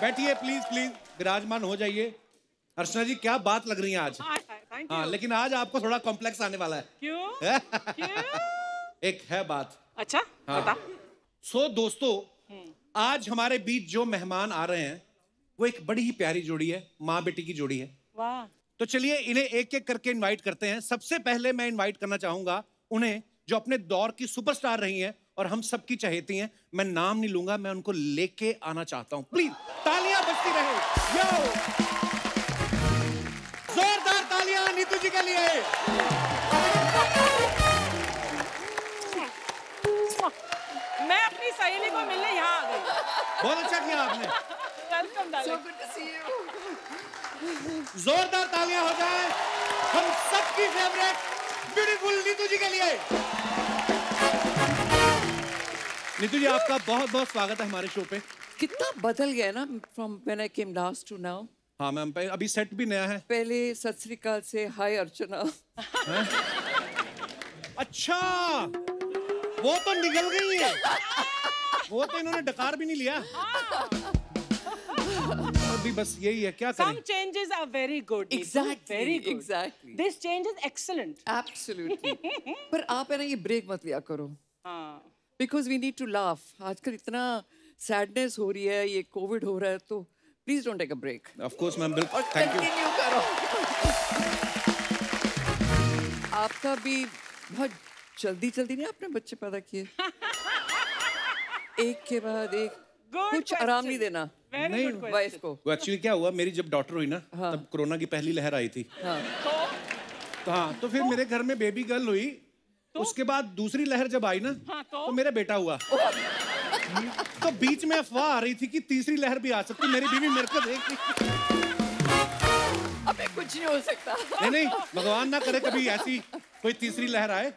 बैठिए please please, विराजमान हो जाइए। अर्चना जी क्या बात लग रही है आज। हाँ, लेकिन आज आपको थोड़ा कॉम्प्लेक्स आने वाला है। क्यों? एक है बात। अच्छा हाँ। बता। सो दोस्तों आज हमारे बीच जो मेहमान आ रहे हैं वो एक बड़ी ही प्यारी जोड़ी है, माँ बेटी की जोड़ी है। वाह। तो चलिए इन्हें एक एक करके इनवाइट करते हैं। सबसे पहले मैं इनवाइट करना चाहूंगा उन्हें जो अपने दौर की सुपरस्टार रही हैं और हम सबकी चहेती हैं। मैं नाम नहीं लूंगा, मैं उनको लेके आना चाहता हूं। प्लीज तालियां बजती रहे, यो जोरदार तालियां नीतू जी के लिए। मैं अपनी सहेली को मिलने यहाँ आ गई। बहुत अच्छा किया आपने। Welcome darling, so good to see you. जोरदार तालियां हो जाए हम सबकी फेवरेट ब्यूटीफुल नीतू जी के लिए। नीतू जी आपका बहुत बहुत स्वागत है हमारे शो पे। कितना बदल गया ना from when I came last to now. हाँ मैम, अभी सेट भी नया है। पहले सत श्री अकाल से हाय अर्चना। अच्छा वो तो निकल गई है, वो तो इन्होंने डकार भी नहीं लिया। अभी बस यही है, क्या करें। Some changes are very good. Exactly. Very good. Exactly. This change is excellent. Absolutely. पर आप है ना ये ब्रेक मत लिया करो। हाँ. Because we need to laugh. आजकल इतना sadness हो रही है, ये COVID हो रहा है, तो please don't take a break. Of course, ma'am. बिल्कुल. Thank you. Continue करो. आपका भी बहुत जल्दी जल्दी नहीं आपने बच्चे पैदा किए। एक के बाद एक। कुछ आराम नहीं देना। Very good question. वाइफ को। वो actually क्या हुआ, मेरी जब डॉटर हुई ना, तब कोरोना की पहली लहर आई थी। हाँ। तो फिर मेरे घर में बेबी गर्ल हुई। उसके बाद दूसरी लहर जब आई ना, तो मेरा बेटा हुआ। तो बीच में अफवाह आ रही थी कि तीसरी लहर भी आ सकती। मेरी बीवी मेरे को देख रही। अबे कुछ नहीं हो सकता। नहीं नहीं, भगवान ना करे कभी ऐसी कोई तीसरी लहर आए।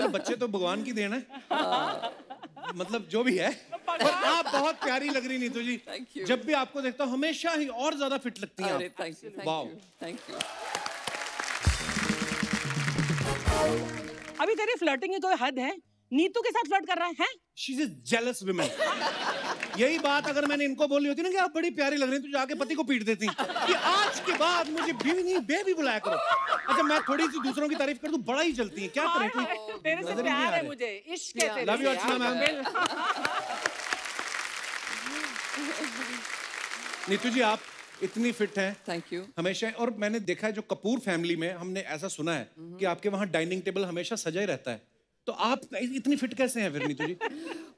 तो बच्चे तो भगवान की देन है, मतलब जो भी है। और आप बहुत प्यारी लग रही नीतू जी, जब भी आपको देखता हूँ हमेशा ही और ज्यादा फिट लगती है। अभी तेरी फ्लर्टिंग की कोई हद है? नीतू के साथ फ्लर्ट कर रहा है? She's a jealous woman. यही बात अगर मैंने इनको बोली होती ना कि आप बड़ी प्यारी लग रही हैं, तो जाके पति को पीट देती कि आज के बाद मुझे बीवी नहीं बेबी बुलाया करो। अच्छा मैं थोड़ी सी दूसरों की तारीफ कर दूं, बड़ा ही जलती है, क्या करें। तेरे से प्यार है मुझे, इश्क है तेरे से। Love you Archana ma'am. Neetu ji आप इतनी फिट हैं। Thank you. हमेशा, और मैंने देखा है जो कपूर फैमिली में हमने ऐसा सुना है कि आपके वहाँ डाइनिंग टेबल हमेशा सजा ही रहता है, तो आप इतनी फिट कैसे हैं फिर नीतू जी?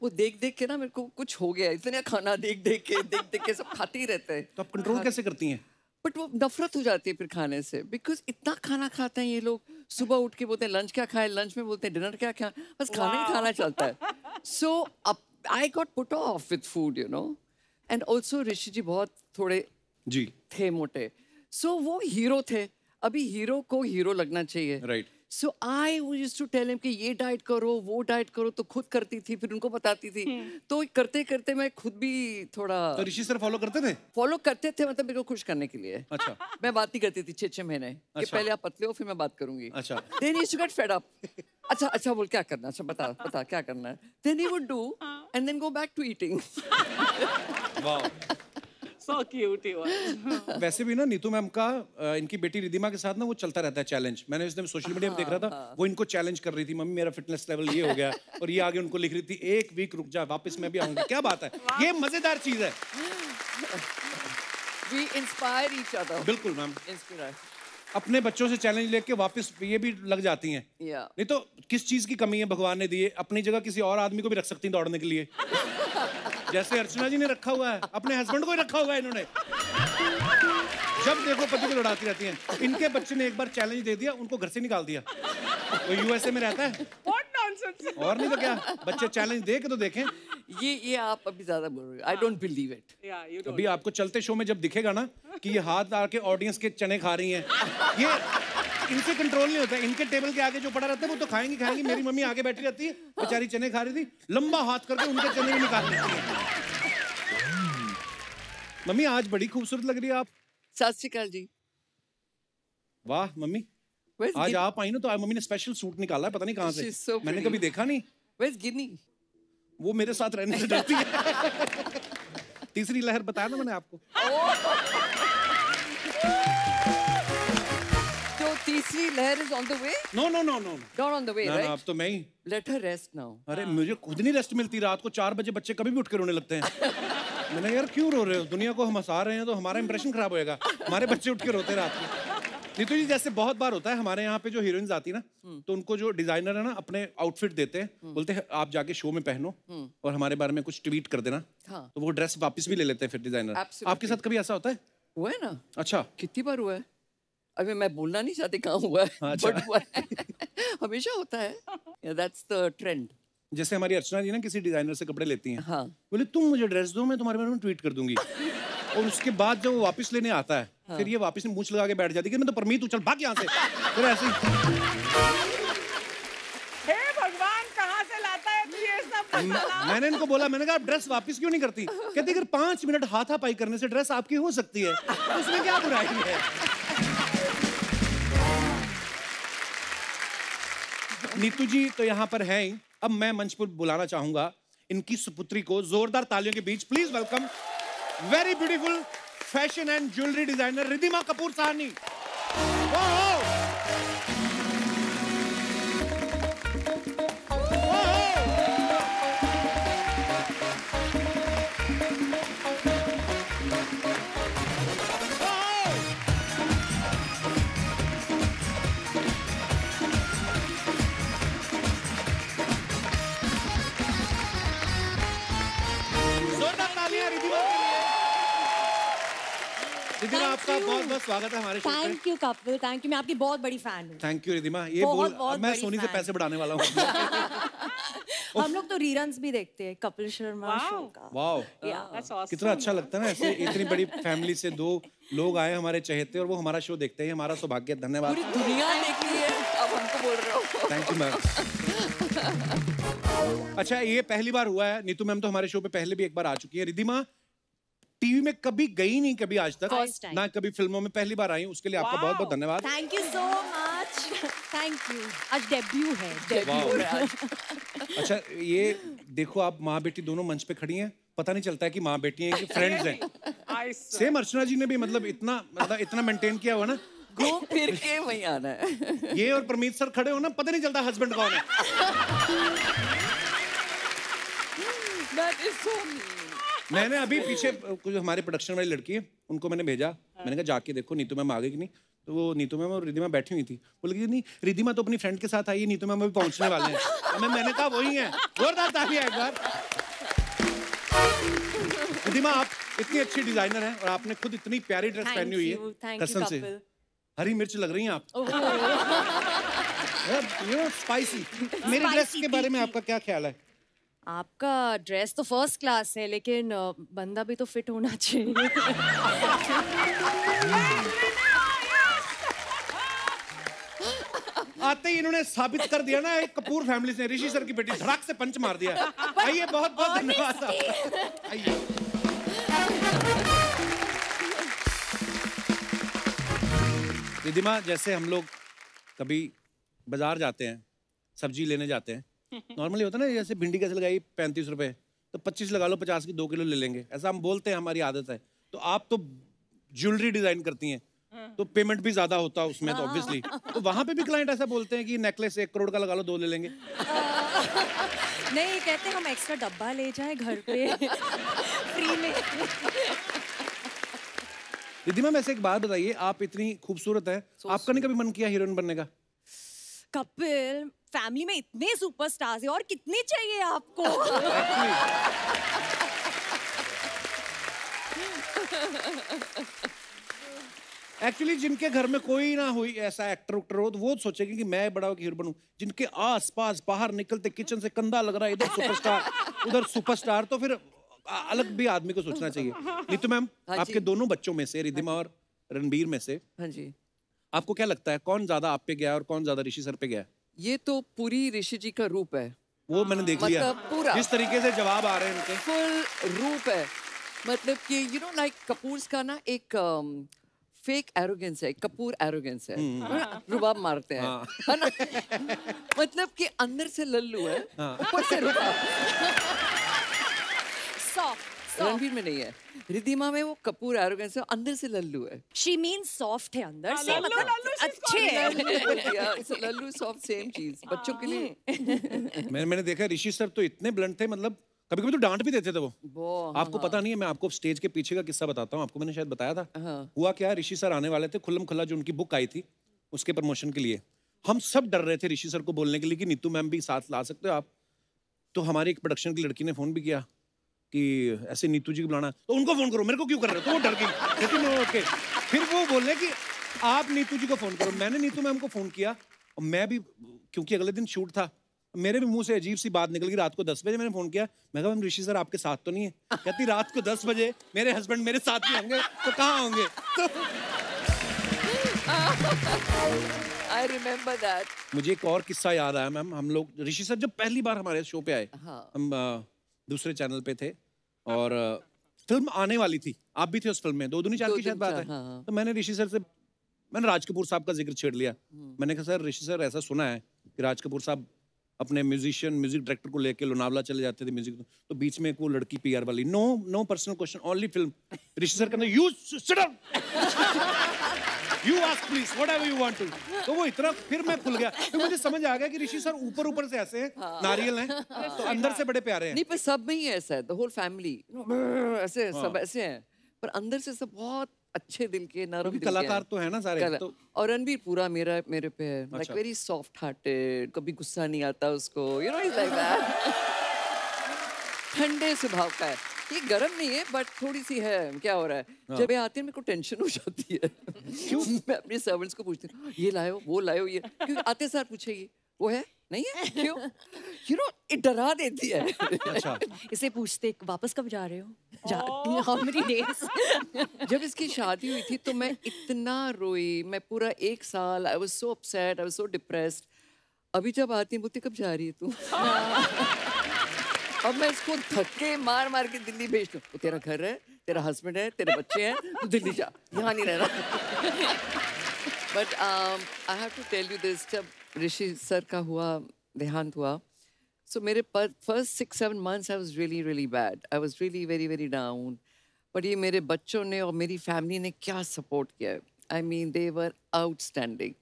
वो देख देख के ना मेरे को कुछ हो गया, इतना खाना देख देख के सब खाते ही रहते हैं। तो आप कंट्रोल कैसे करती हैं? बट वो नफरत हो जाती है फिर खाने से, बिकॉज इतना खाना खाते हैं ये लोग। सुबह उठ के बोलते हैं लंच क्या खाए, लंच में बोलते हैं डिनर क्या खाए, बस खाना ही खाना चलता है। So I got put off with food you know. And also Rishi ji बहुत थोड़े जी थे, मोटे, सो वो हीरो थे। अभी हीरो को हीरो लगना चाहिए, right. So I used to tell him कि ये डाइट करो वो डाइट करो, तो खुद करती थी फिर उनको बताती थी। तो करते करते मैं खुद भी थोड़ा। तो ऋषि सर फॉलो करते थे? फॉलो करते थे, मतलब मेरे को खुश करने के लिए। अच्छा। मैं बात नहीं करती थी 6-6 महीने। अच्छा। कि पहले आप पतले हो फिर मैं बात करूंगी। अच्छा। Then he got fed up. अच्छा अच्छा बोल, क्या करना, अच्छा बता क्या करना है। Then he would do and then go back to eating. So cute he was. वैसे भी ना नीतू मैम का इनकी बेटी रिधिमा के साथ ना वो चलता रहता है चैलेंज। मैंने इस दिन सोशल मीडिया पे देख रहा था, वो इनको चैलेंज कर रही थी, मम्मी मेरा फिटनेस लेवल ये हो गया, और ये आगे उनको लिख रही थी 1 वीक रुक जा वापस मैं भी आऊंगी। क्या बात है, ये मजेदार चीज है। We inspire each other. बिल्कुल मैम, इंस्पायर। अपने बच्चों से चैलेंज लेके वापस ये भी लग जाती हैं। नहीं तो किस चीज की कमी है भगवान ने दी है? अपनी जगह किसी और आदमी को भी रख सकती हैं दौड़ने के लिए, जैसे अर्चना जी ने रखा हुआ है, अपने हस्बैंड को ही रखा हुआ है इन्होंने। जब देखो पति को लड़ाती रहती हैं। इनके बच्चे ने एक बार चैलेंज दे दिया, उनको घर से निकाल दिया। वो यूएसए में रहता है। और नहीं तो क्या, बच्चे चैलेंज दे के तो देखें। ये आप अभी ज्यादा बोल रहे हो। I don't believe it. अभी आपको चलते शो में जब दिखेगा ना कि ये हाथ आके ऑडियंस के चने खा रही हैं, ये इनसे कंट्रोल नहीं होता। इनके टेबल के आगे जो पड़ा रहता है वो तो खाएंगी। मेरी मम्मी आगे बैठी रहती है, बेचारी चने खा रही थी, लंबा हाथ करके उनके चने निकाल लेती है। मम्मी आज बड़ी खूबसूरत लग रही है आप। सत श्री अकाल जी। वाह मम्मी, आज आप आई ना तो मम्मी ने स्पेशल सूट निकाला है, पता नहीं कहाँ से। so मैंने कभी देखा नहीं। वो मेरे साथ रहने से डरती है। तीसरी लहर बताया ना मैंने आपको। तो तीसरी लहर is on the way? No no no no. Not on the way, right? ना अब तो मैं ही। Let her rest now. अरे मुझे खुद नहीं रेस्ट मिलती। रात को 4 बजे बच्चे कभी भी उठ के रोने लगते हैं। मैंने यार क्यों रो रहे हो? दुनिया को हम हंसा रहे हैं तो हमारा इंप्रेशन खराब होएगा। हमारे बच्चे उठ के रोते रात को। नीतू जी जैसे बहुत बार होता है हमारे यहाँ पे जो हीरोइंस आती है ना तो उनको जो डिजाइनर है ना अपने आउटफिट देते हैं, बोलते हैं आप जाके शो में पहनो और हमारे बारे में कुछ ट्वीट कर देना। हाँ। तो वो ड्रेस वापस भी ले लेते हैं फिर डिजाइनर। आपके साथ कभी ऐसा होता है? हुआ है ना। अच्छा कितनी बार हुआ है? अभी मैं बोलना नहीं चाहती कहाँ हुआ है, बट हुआ है, हमेशा होता है। That's the trend. जैसे हमारी अर्चना जी ना किसी डिजाइनर से कपड़े लेती हैं, बोले तुम मुझे ड्रेस दो मैं तुम्हारे बारे में ट्वीट कर दूंगी, और उसके बाद जब वो वापस लेने आता है फिर ये वापस में मूंछ लगा के बैठ जाती है कि मैं तो परमीत हूँ, चल भाग यहाँ से। फिर ऐसे हे भगवान कहाँ से लाता है तू ये सब? मैंने इनको बोला, मैंने कहा आप ड्रेस वापस क्यों नहीं करती? कहती अगर 5 मिनट हाथापाई करने से ड्रेस आपकी हो सकती है, उसमें क्या बुराई है? नीतू जी तो यहाँ पर है ही। अब मैं मंच पर बुलाना चाहूंगा इनकी सुपुत्री को, जोरदार तालियों के बीच please welcome very beautiful fashion and jewellery designer Ridhima Kapoor Sahni. आपका बहुत बहुत स्वागत है हमारे शो में। Thank you Kapil, thank you. मैं आपकी बहुत बड़ी फैन हूँ। Thank you Ridhima. ये बोल मैं सोनी से पैसे बढ़ाने वाला हूँ। हम लोग तो रीरन्स भी देखते हैं कपिल शर्मा शो का। वाओ कितना अच्छा लगता है ना, ऐसे इतनी बड़ी फैमिली से 2 लोग आए हमारे चहेते और वो हमारा शो देखते हैं। हमारा सौभाग्य, धन्यवाद। पूरी दुनिया देख रही है, अब हमको बोल रहे हो। Thank you ma'am. अच्छा ये पहली बार हुआ है, नीतू मैम तो हमारे शो पे पहले भी एक बार आ चुकी है। रिधिमा टीवी में कभी गई नहीं कभी आज तक, ना कभी फिल्मों में, पहली बार आई, उसके लिए आपका बहुत बहुत धन्यवाद। Thank you so much, thank you. आज डेब्यू है, डेब्यू है आज। अच्छा ये देखो आप माँ बेटी दोनों मंच पे खड़ी हैं, पता नहीं चलता है कि माँ बेटी हैं कि फ्रेंड्स हैं। सेम अर्चना जी ने भी मतलब इतना मेंटेन किया हुआ ना, घूम फिर के वहीं आना है। ये और परमीत सर खड़े हो ना, पता नहीं चलता हस्बैंड कौन है। मैंने अभी पीछे कुछ हमारे प्रोडक्शन वाली लड़की है उनको मैंने भेजा, मैंने कहा जाके देखो नीतू मैम आ गई कि नहीं, तो वो नीतू मैम और रिधिमा बैठी हुई थी। बोले कि नहीं रिधिमा तो अपनी फ्रेंड के साथ आई है, नीतू मैम अभी पहुंचने वाले हैं। मैंने कहा वही है। एक बार रिधिमा आप इतनी अच्छी डिजाइनर है और आपने खुद इतनी प्यारी ड्रेस पहनी हुई है, कसम से हरी मिर्च लग रही है आप, स्पाइसी। मेरे ड्रेस के बारे में आपका क्या ख्याल है? आपका ड्रेस तो फर्स्ट क्लास है, लेकिन बंदा भी तो फिट होना चाहिए। आते ही इन्होंने साबित कर दिया ना, एक कपूर फैमिली से ऋषि सर की बेटी धड़ाक से पंच मार दिया। आइए बहुत बहुत धन्यवाद। आइए रिधिमा, जैसे हम लोग कभी बाजार जाते हैं सब्जी लेने जाते हैं, नॉर्मली होता है ना जैसे भिंडी कैसे लगाई 35 रुपए, तो 25 लगा लो 50 की 2 किलो ले लेंगे, ऐसा हम बोलते हैं, हमारी आदत है। तो आप तो ज्वेलरी डिजाइन करती हैं तो पेमेंट भी ज्यादा होता है उसमें, तो ऑब्वियसली तो वहाँ पे भी क्लाइंट ऐसा बोलते हैं कि नेकलेस 1 करोड़ का लगा लो 2 ले लेंगे? नहीं, कहते हम एक्स्ट्रा डब्बा ले जाए घर पे फ्री में। रिधिमा वैसे एक बात बताइए, आप इतनी खूबसूरत है, आपका नहीं कभी मन किया हीरोइन बनने का? कपिल फैमिली में इतने सुपरस्टार्स हैं और कितने चाहिए आपको? एक्चुअली जिनके घर में कोई ना हुई ऐसा एक्टर उक्टर हो तो वो सोचेंगे कि मैं बड़ा होकर हीरो बनूं, जिनके आसपास बाहर निकलते किचन से कंधा लग रहा है, इधर सुपरस्टार उधर सुपरस्टार, तो फिर अलग भी आदमी को सोचना चाहिए। नीतू मैम आपके दोनों बच्चों में से, रिधिमा और रणबीर में से, हाँ जी, आपको क्या लगता है कौन ज्यादा आप पे गया और कौन ज्यादा ऋषि सर पे गया? ये तो पूरी ऋषि जी का रूप है, वो मैंने देख लिया, मतलब पूरा जिस तरीके से जवाब आ रहे हैं उनके, फुल रूप है। मतलब कि यू नो लाइक कपूर्स का ना एक फेक एरोगेंस है, कपूर एरोगेंस है, रुबाब मारते हैं, है ना? मतलब कि अंदर से लल्लू है, ऊपर से रुबाब, सॉफ्ट रणवीर में नहीं है, रिद्धिमा में वो कपूर एरोगेंस है, अंदर से लल्लू है। She means soft है अंदर से, मतलब अच्छे। लल्लू soft same चीज़ बच्चों के लिए। मैंने देखा ऋषि सर तो इतने ब्लंट थे, मतलब कभी कभी तो डांट भी देते थे वो। आपको पता नहीं है, मैं आपको स्टेज के पीछे का किस्सा बताता हूँ, आपको मैंने शायद बताया था। हुआ क्या, ऋषि सर आने वाले थे खुल्लम खुल्ला, जो उनकी बुक आई थी उसके प्रमोशन के लिए। हम सब डर रहे थे ऋषि सर को बोलने के लिए कि नीतू मैम भी साथ ला सकते हो आप। तो हमारी एक प्रोडक्शन की लड़की ने फ़ोन भी किया कि ऐसे नीतू जी को बुलाना, तो उनको फ़ोन करो, मेरे को क्यों कर रहे हो। तो वो डर गई, लेकिन ओके। फिर वो बोले कि आप नीतू जी को फ़ोन करो। मैंने नीतू मैम को फ़ोन किया, और मैं भी, क्योंकि अगले दिन शूट था, मेरे भी मुंह से अजीब सी बात निकल गई। रात को 10 बजे मैंने फ़ोन किया, मैं कहा मैम ऋषि सर आपके साथ तो नहीं है। कहती रात को 10 बजे मेरे हस्बैंड मेरे साथ नहीं होंगे तो कहाँ होंगे। I remember that. मुझे एक और किस्सा याद आया मैम। हम लोग, ऋषि सर जब पहली बार हमारे शो पे आए, हम दूसरे चैनल पे थे और फिल्म आने वाली थी, आप भी थे उस फिल्म में, 2 दुनी 4 की शायद बात है। तो मैंने ऋषि सर से, मैंने राज कपूर साहब का जिक्र छेड़ लिया। मैंने कहा सर ऋषि सर ऐसा सुना है कि राज कपूर साहब अपने म्यूजिक डायरेक्टर को लेके लोनावला चले जाते थे म्यूजिक, तो बीच में वो लड़की PR वाली, no personal question, only film. Rishi sir कहते you sit up, You ask please whatever you want to. तो वो इतना, फिर मैं खुल गया, फिर मुझे समझ आ गया कि ऋषि सर ऊपर से ऐसे हैं, नारियल हैं, तो अंदर से बड़े प्यारे हैं। नहीं पर सब में ही ऐसा है, the whole family ऐसे, सब ऐसे हैं, पर अंदर से सब बहुत अच्छे दिल के, नरम कलाकार तो है ना सारे। और रणबीर पूरा मेरे पे है, like very soft hearted, कभी गुस्सा नहीं आता उसको, you know he's like that. ठंडे स्वभाव का है, ये गरम नहीं है बट थोड़ी सी है। क्या हो रहा है जब ये आते हैं मेरे को टेंशन हो जाती है। क्यों? मैं अपने सर्वेंट्स को पूछती हूँ ये लायो वो लायो ये, क्योंकि आते सार पूछेगी वो है नहीं है क्यों, यू नो ये डरा देती है। अच्छा। इसे पूछते वापस कब जा रहे हो, जाती है हमारी डेज। जब इसकी शादी हुई थी तो मैं इतना रोई, मैं पूरा 1 साल, I was so upset, I was so depressed. अभी जब आती है बोलती कब जा रही है तू। अब मैं इसको धक्के मार मार के दिल्ली भेज दूँ, तो तेरा घर है, तेरा हस्बैंड है, तेरे बच्चे हैं, तू दिल्ली जा, यहाँ नहीं रहना। But I have to tell you this, जब ऋषि सर का हुआ देहांत हुआ, सो मेरे first 6-7 months I was really really bad, I was really very very down. But ये मेरे बच्चों ने और मेरी फैमिली ने क्या सपोर्ट किया है, I mean they were outstanding,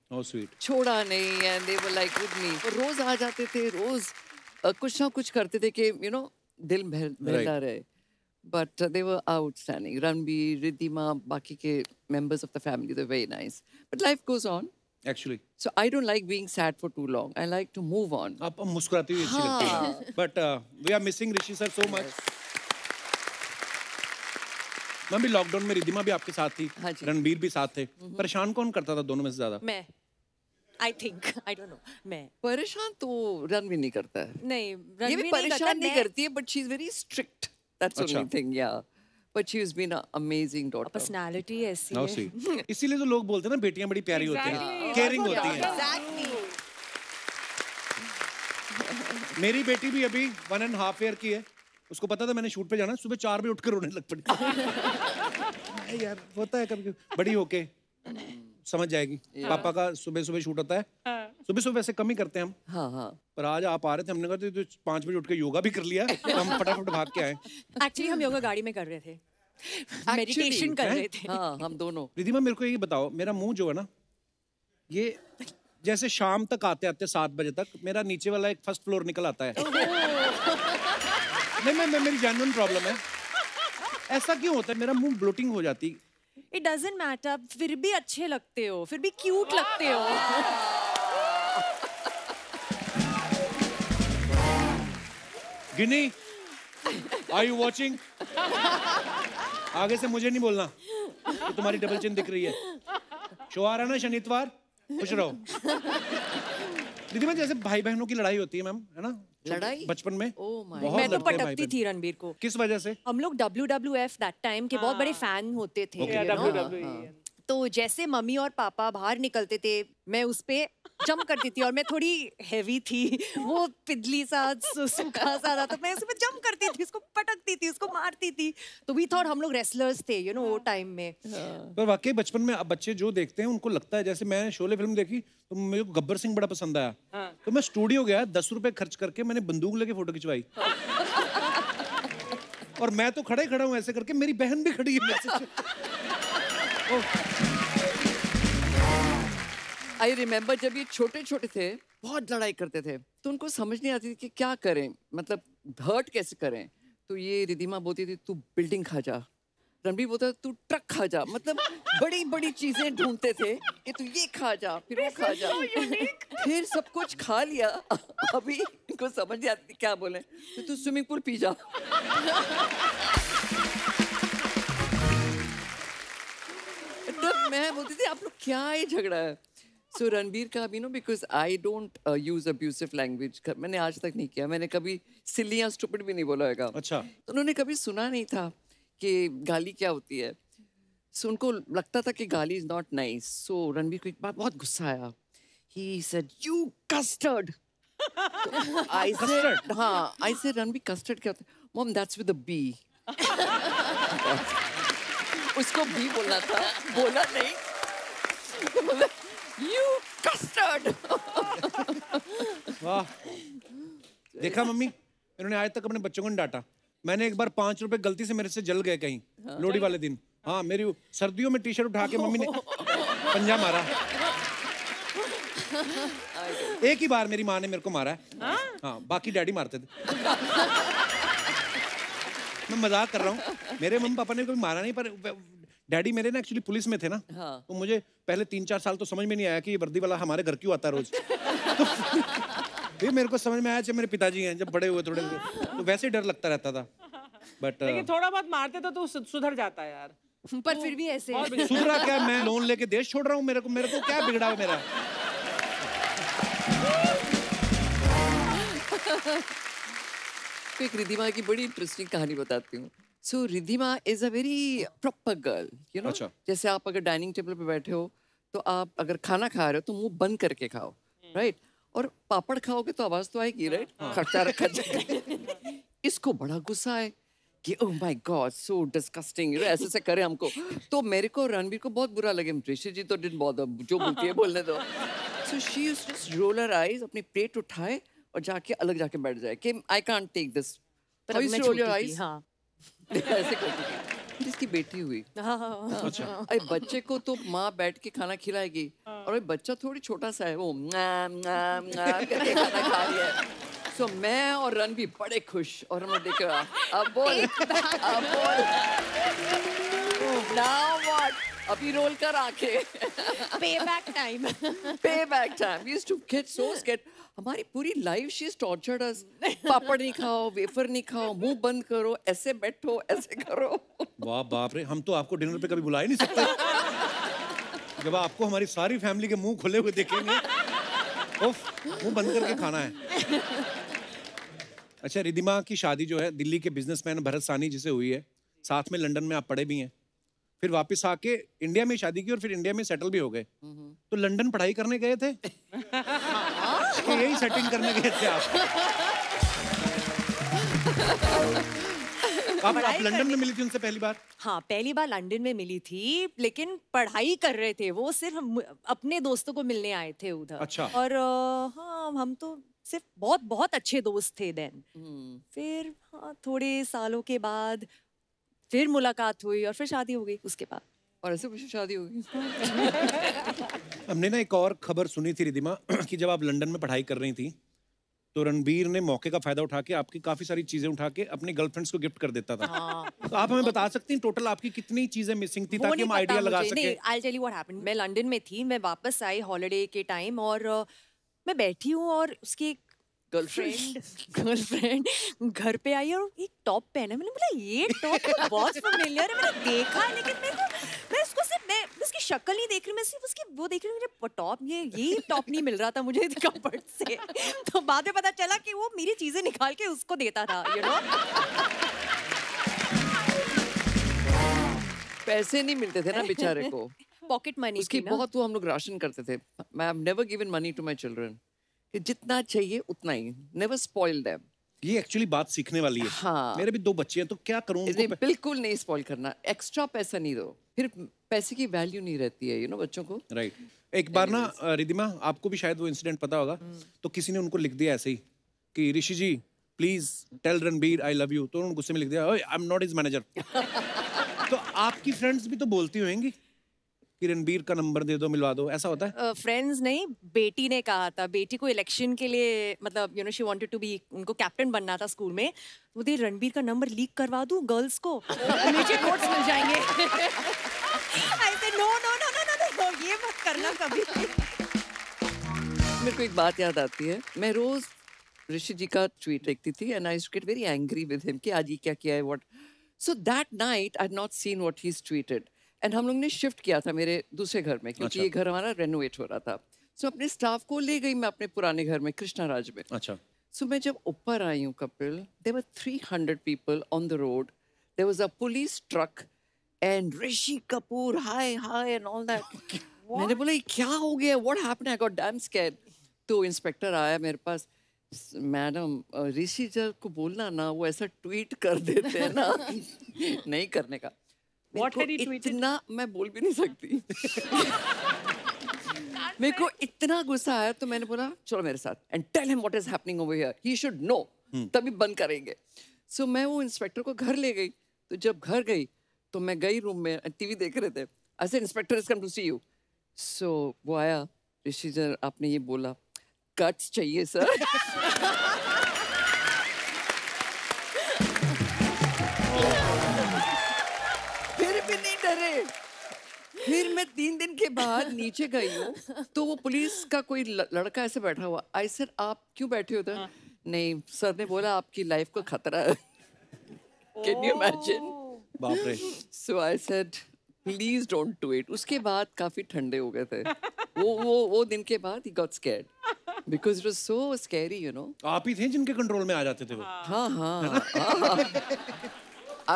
छोड़ा नहीं, and they were like with me. वो रोज़ आ जाते थे, रोज़ कुछ ना कुछ करते थे कि यू नो दिल बहलता रहे, but they were outstanding. Ranbir, Riddhima, बाकी के members of the family they very nice, but life goes on actually, so I don't like being sad for too long, I like to move on. आप मुस्कुराती हुई अच्छी लगती है, but we are missing Rishi sir so much. Ma'am भी lockdown में रिद्धिमा भी आपके साथ थी, रणबीर भी साथ थे, परेशान कौन करता था दोनों में से ज्यादा? मैं, I think, I don't know. मैं परेशान तो रणवीर नहीं करता है, नहीं ये भी परेशान नहीं करती है, but she's very strict. That's only thing, yeah. But she's been an amazing daughter. Personality ऐसी है। इसीलिए तो लोग बोलते हैं ना बेटियां बड़ी प्यारी होती हैं, caring होती हैं। Exactly. मेरी बेटी भी अभी 1.5 year की है, उसको पता था मैंने शूट पे जाना, सुबह 4 बजे उठकर रोने लग पड़ी। यार होता है कभी, बड़ी होके समझ जाएगी। पापा का सुबह सुबह शूट होता है, सुबह सुबह वैसे कम ही करते हैं हम। हाँ। पर आज आप आ रहे थे, हमने कहा तो 5 बजे उठ के योगा भी कर लिया, हम फटाफट भाग के आए। एक्चुअली हम योगा गाड़ी में कर रहे थे, मेडिटेशन कर रहे थे। हाँ, हम दोनों। रिद्धिमा मेरे को ये बताओ, मेरा मुंह जो है ना, ये जैसे शाम तक आते आते 7 बजे तक मेरा नीचे वाला एक फर्स्ट फ्लोर निकल आता है। नहीं, मेरी जेन्युइन प्रॉब्लम है, ऐसा क्यों होता है? मेरा मुँह ब्लोटिंग हो जाती। It doesn't matter, फिर भी अच्छे लगते हो, फिर भी cute लगते हो। गिनी, are you watching? आगे से मुझे नहीं बोलना, तो तुम्हारी डबल चिन दिख रही है। शो आ रहा ना शनिवार, खुश रहो। रिद्धिमा जैसे भाई बहनों की लड़ाई होती है मैम, है ना? लड़ाई बचपन में मैं तो पटकती थी रणबीर को। किस वजह से? हम लोग WWF दैट टाइम के बहुत बड़े फैन होते थे। तो जैसे मम्मी और पापा बाहर निकलते थे, मैं उस पे जंप करती थी, और मैं थोड़ी हेवी थी, वो पिदली सा सूखा सा था, तो मैं उस पे जंप करती थी, उसको पटकती थी, उसको मारती थी। तो वी थॉट हम लोग रेसलर्स थे, यू नो वो टाइम में। पर वाकई बचपन में बच्चे जो देखते हैं उनको लगता है, जैसे मैंने शोले फिल्म देखी तो मुझे गब्बर सिंह बड़ा पसंद आया, तो मैं स्टूडियो गया, 10 रुपये खर्च करके मैंने बंदूक लेके फोटो खिंचवाई। और मैं तो खड़े खड़ा हूँ ऐसे करके, मेरी बहन भी खड़ी है। आई रिमेम्बर जब ये छोटे छोटे थे बहुत लड़ाई करते थे, तो उनको समझ नहीं आती थी कि क्या करें, मतलब हर्ट कैसे करें। तो ये रिधिमा बोलती थी तू बिल्डिंग खा जा, रणबीर बोलता तू ट्रक खा जा, मतलब बड़ी बड़ी चीजें ढूंढते थे कि तू ये खा जा फिर वो खा जा। फिर सब कुछ खा लिया, अभी इनको समझ नहीं आती क्या बोले, तो तू स्विमिंग पूल पी जा। तो मैं बोलती थी आप लोग क्या ये झगड़ा है। सो रणबीर का भी no because I don't use abusive language, मैंने आज तक नहीं किया, मैंने कभी सिल्ली या स्टूपिड भी नहीं बोला होगा। अच्छा, तो उन्होंने कभी सुना नहीं था कि गाली क्या होती है। सो उनको लगता था कि गाली is not nice. So Ranbir को एक बार बहुत गुस्सा आया, he said you custard. I said, हाँ आई सेड रणबीर कस्टर्ड क्या होता है? Mom that's with a B. उसको बी बोलना था, बोला नहीं, यू कस्टर्ड। वाह, देखा मम्मी, इन्होंने आज तक अपने बच्चों को नहीं डांटा। मैंने एक बार 5 रुपए गलती से मेरे से जल गए कहीं, हाँ। लोहड़ी वाले दिन, हाँ, मेरी सर्दियों में टी शर्ट उठा के मम्मी ने पंजा मारा। एक ही बार मेरी माँ ने मेरे को मारा है, हाँ? हाँ, बाकी डैडी मारते थे। मैं मजाक कर रहा हूँ, मेरे मम्मी पापा ने कभी मारा नहीं, पर डैडी मेरे ना एक्चुअली पुलिस में थे ना, हाँ। तो मुझे पहले 3-4 साल तो समझ में नहीं आया कि ये वर्दी वाला हमारे घर क्यों आता है रोज। फिर मेरे को समझ में आया जब मेरे पिताजी हैं, जब बड़े हुए थोड़े, तो वैसे डर लगता रहता था। बट लेकिन थोड़ा बहुत मारते तो सुधर जाता है यार, पर फिर भी ऐसे सुधरा क्या, मैं लोन लेके देश छोड़ रहा हूँ, मेरे को क्या बिगड़ा है मेरा। एक रिधिमा की बड़ी इंटरेस्टिंग कहानी बताती हूँ। So Ridhima is a very proper girl, you know. जैसे आप अगर डाइनिंग टेबल पे बैठे हो तो आप अगर खाना खा रहे हो तो मुँह बंद करके खाओ, राइट। और पापड़ खाओगे तो आवाज तो आएगी, राइट, खर्चा रखा। इसको बड़ा गुस्सा है कि oh my God so disgusting, ऐसे से करे हमको। तो मेरे को रणबीर को बहुत बुरा लगे, ऋषि जी तो डिड बॉदर, जो बोलती है बोलने दो। So she used to just roll her eyes, अपनी प्लेट उठाए और जाके अलग जाके बैठ जाए कि आई कांट टेक दिस, पर मैं रोल हर आईज, हां ऐसे करती थी। इसकी बेटी हुई, अच्छा, अरे बच्चे को तो माँ बैठ के खाना खिलाएगी, और ये बच्चा थोड़ी छोटा सा है, वो करके खाना खा रही है। सो मैं और रणबीर बड़े खुश, और हमने देखा अब बोल नाउ व्हाट, अभी रोल कर आके पे back time. We used to get so स्कैट, हमारी पूरी life she is tortured us. पापड़ नहीं खाओ, वेफर नहीं खाओ, मुंह बंद करो, ऐसे बैठो, ऐसे करो। वाह बाप रे, हम तो आपको डिनर पे कभी बुला ही नहीं सकते। जब आपको हमारी सारी फैमिली के मुंह खुले हुए देखेंगे, उफ, मुंह बंद करके खाना है। अच्छा, रिधिमा की शादी जो है दिल्ली के बिजनेसमैन भरत साहनी जी से हुई है, साथ में लंदन में आप पढ़े भी हैं, फिर वापस आके इंडिया में शादी की और फिर इंडिया में सेटल भी हो गए। तो लंदन पढ़ाई करने गए थे कि यही सेटिंग करने गए थे आप लंदन में मिली थी उनसे पहली बार? हाँ, पहली बार लंदन में मिली थी, लेकिन पढ़ाई कर रहे थे वो, सिर्फ अपने दोस्तों को मिलने आए थे उधर। अच्छा। और हाँ, हम तो सिर्फ बहुत बहुत अच्छे दोस्त थे देन। फिर हाँ, थोड़े सालों के बाद फिर मुलाकात हुई और फिर शादी हो गई उसके बाद, और ऐसे कुछ शादी हो गई। हमने ना एक और खबर सुनी थी रिधिमा कि जब आप लंदन में पढ़ाई कर रही थी तो रणबीर ने मौके का फायदा उठा के आपकी काफी सारी चीजें उठा के अपने गर्लफ्रेंड्स को गिफ्ट कर देता था। हाँ। तो आप हमें बता सकती हैं टोटल आपकी कितनी चीजें मिसिंग थी ताकि हम आइडिया लगा सकें? नहीं, I will tell you what happened. मैं लंदन में थी, मैं वापस आई हॉलीडे के टाइम, और मैं बैठी हूँ और उसकी गर्लफ्रेंड घर पे आई और एक टॉप पहना। मैंने बोला ये टॉप तो बहुत फेमिलियर है, मैंने देखा लेकिन मैं उसको सिर्फ मैं उसकी शक्ल नहीं देख रही, मैं सिर्फ उसकी वो देख रही हूँ। मेरे टॉप ये टॉप नहीं मिल रहा था मुझे कंफर्ट से। तो बाद में पता चला कि वो मेरी चीजें निकाल के उसको देता था, यू नो। पैसे नहीं मिलते थे ना बेचारे को, पॉकेट मनी उसकी बहुत, वो हम लोग राशन करते थे। I have never given money to my children, कि जितना चाहिए उतना ही, नेवर स्पॉइल देम। ये एक्चुअली बात सीखने वाली है। हाँ। मेरे भी 2 बच्चे हैं, तो क्या करूँ, बिल्कुल नहीं स्पॉइल करना, एक्स्ट्रा पैसा नहीं दो, फिर पैसे की वैल्यू नहीं रहती है, यू नो, बच्चों को, राइट। एक बार ना रिधिमा आपको भी शायद वो इंसिडेंट पता होगा, तो किसी ने उनको लिख दिया ऐसे ही कि Rishi ji please tell Ranbir I love you, तो उन्होंने गुस्से में लिख दिया I am not his manager. तो आपकी फ्रेंड्स भी तो बोलती होंगी कि रणबीर का नंबर दे दो, मिलवा दो, ऐसा होता है? फ्रेंड्स नहीं, बेटी ने कहा था, बेटी को इलेक्शन के लिए, मतलब you know she wanted to be, उनको कैप्टन बनना था स्कूल में, वो दे रणबीर का नंबर लीक करवा दूं गर्ल्स को, मुझे वोट्स मिल जाएंगे। I said no no no no no, ये मत करना कभी। मेरे को एक बात याद आती है, मैं रोज ऋषि जी का ट्वीट देखती थी and I used to get very angry with him कि आज ये क्या किया है, what. So that night I had not seen what he has tweeted and हम लोग ने शिफ्ट किया था मेरे दूसरे घर में, क्योंकि ये घर हमारा रेनोवेट हो रहा था। सो अपने स्टाफ को ले गई मैं अपने पुराने घर में कृष्णा राज में। अच्छा। सो मैं जब ऊपर आई हूँ Kapil, there were 300 people on the road, there was a police truck and Rishi Kapoor हाय हाय एंड ऑल दैट। मैंने बोला क्या हो गया, what happened, I got damn scared. तो इंस्पेक्टर आया मेरे पास, मैडम ऋषि जी को बोलना ना वो ऐसा ट्वीट कर देते हैं ना, नहीं करने का। इतना मैं बोल भी नहीं सकती। मेरे को इतना गुस्सा आया, तो मैंने बोला चलो मेरे साथ and tell him what is happening over here, he should know, तभी बंद करेंगे। सो मैं वो इंस्पेक्टर को घर ले गई। तो जब घर गई तो मैं गई रूम में, टीवी देख रहे थे, ऐसे inspector is come to see you. So वो आया, ऋषि जी आपने ये बोला, कट्स चाहिए सर। फिर मैं 3 दिन के बाद नीचे गई हूँ, तो वो पुलिस का कोई लड़का ऐसे बैठा हुआ। आई सर आप क्यों बैठे हो? था नहीं सर ने बोला आपकी लाइफ को खतरा है। Can you imagine? बाप रे। So I said please don't do it. उसके बाद काफी ठंडे हो गए थे। वो दिन के बाद he got scared because it was so scary, you know. आप ही थे जिनके कंट्रोल में आ जाते थे वो। हाँ हाँ हाँ,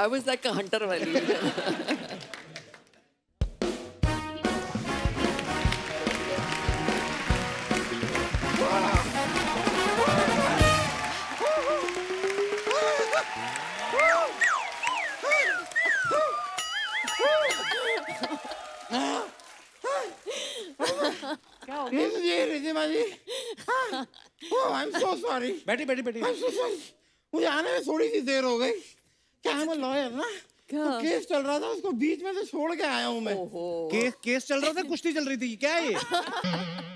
I was like a hunter वाली। Ridhima ji, oh I am so sorry. बैठी बैठी बैठी। मुझे आने में थोड़ी सी देर हो गई। क्या है मैं लॉयर ना, तो केस चल रहा था, उसको बीच में से छोड़ के आया हूँ मैं। केस चल रहा था, कुश्ती चल रही थी क्या? ये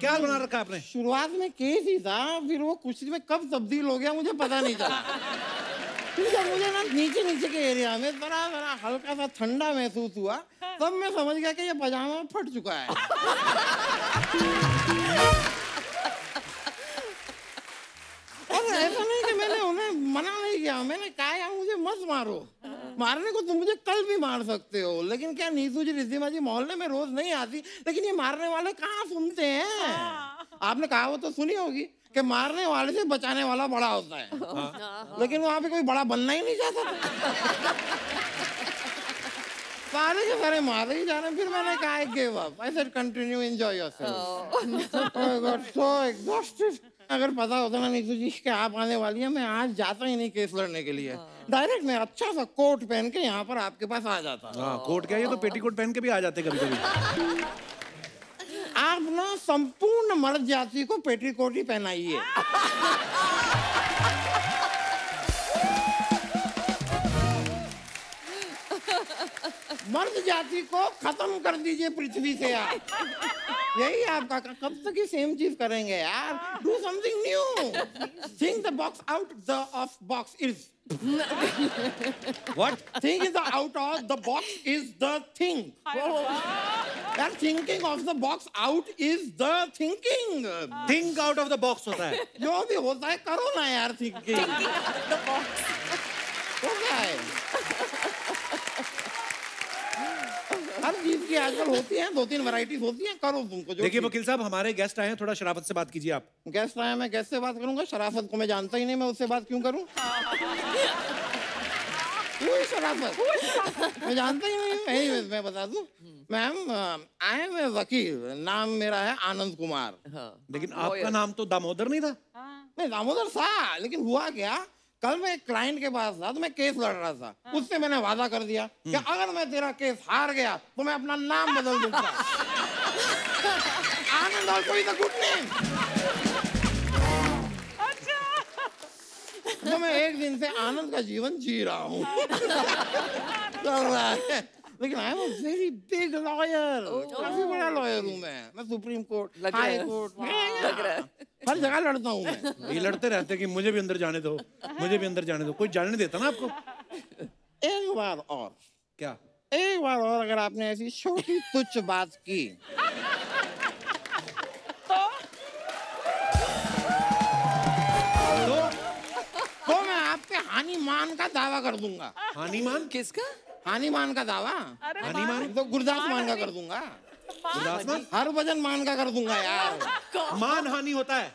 क्या बना रखा आपने? शुरुआत में केस ही था, फिर वो कुश्ती में कब तब्दील हो गया मुझे पता नहीं चला। मुझे ना नीचे नीचे के एरिया में बड़ा बड़ा हल्का सा ठंडा महसूस हुआ, तब मैं समझ गया कि ये पजामा फट चुका है। और ऐसा नहीं कि मैंने उन्हें मना नहीं किया, मैंने कहा यार मुझे मत मारो, मारने को तुम मुझे कल भी मार सकते हो, लेकिन क्या नीतू जी रिधिमा जी मोहल्ले में रोज नहीं आती, लेकिन ये मारने वाले कहाँ सुनते हैं। आपने कहा वो तो सुनी होगी कि मारने वाले से बचाने वाला बड़ा होता है। हाँ। लेकिन वहाँ पे कोई बड़ा बनना ही नहीं चाहता था। सारे के सारे मारे ही जा रहे। फिर मैंने कहा I give up, I said continue enjoy yourself. I got so exhausted. अगर पता होता ना नीतू जी कि आप आने वाली है, मैं आज जाता ही नहीं केस लड़ने के लिए। डायरेक्ट मैं अच्छा सा कोट पहन के यहाँ पर आपके पास आ जाता। कोट क्या, ये तो पेटीकोट पहन के भी आ जाते कभी कभी। आप ना संपूर्ण मर्द जाति को पेटीकोट ही पहनाइए। मर्द जाति को खत्म कर दीजिए पृथ्वी से यार। यही आपका, कब तक ये सेम चीज करेंगे यार। Do something new. Think the box out the of box is What? Think is the out of the box is the thing. That thinking of the box out is the thinking. Think out of the box होता है। जो भी होता है करो ना यार thinking. Thinking out of the box. होता है। हर चीज की आजकल होती है 2-3 वैरायटीज होती हैं, करो तुमको जो। देखिए वकील साहब हमारे गेस्ट आए हैं, थोड़ा शराफत से बात कीजिए आप। गेस्ट आए हैं, मैं गेस्ट से बात करूंगा? शराफत को मैं जानता ही नहीं, मैं उससे बात क्यों करूं? कोई शराफत मैं जानता ही नहीं। मैं बता दूं मैम, आई एम ए वकील, नाम मेरा है आनंद कुमार। लेकिन आपका नाम तो दामोदर नहीं था? नहीं दामोदर था, लेकिन हुआ क्या, कल मैं एक क्लाइंट के पास था, तो मैं केस लड़ रहा था, उससे मैंने वादा कर दिया कि अगर मैं तेरा केस हार गया तो मैं अपना नाम बदल दूंगा। आनंद और कोई गुड नेम। अच्छा जो मैं एक दिन से आनंद का जीवन जी रहा हूँ लेकिन I am a very big lawyer, काफी बड़ा लॉयर हूँ मैं सुप्रीम कोर्ट, हाई कोर्ट, हर जगह लड़ता हूँ मैं। ये लड़ते रहते कि मुझे भी अंदर जाने दो, मुझे भी अंदर जाने दो, कोई जाने देता ना आपको। एक बार और क्या, एक बार और अगर आपने ऐसी छोटी तुच्छ बात की तो मैं आपके हानिमान का दावा कर दूंगा। हानिमान किसका? हानिमान का दावा। हानिमान तो गुरदास मान का कर दूंगा। गुरदास मान? हर वजन मान का कर दूंगा यार। मान हानि होता है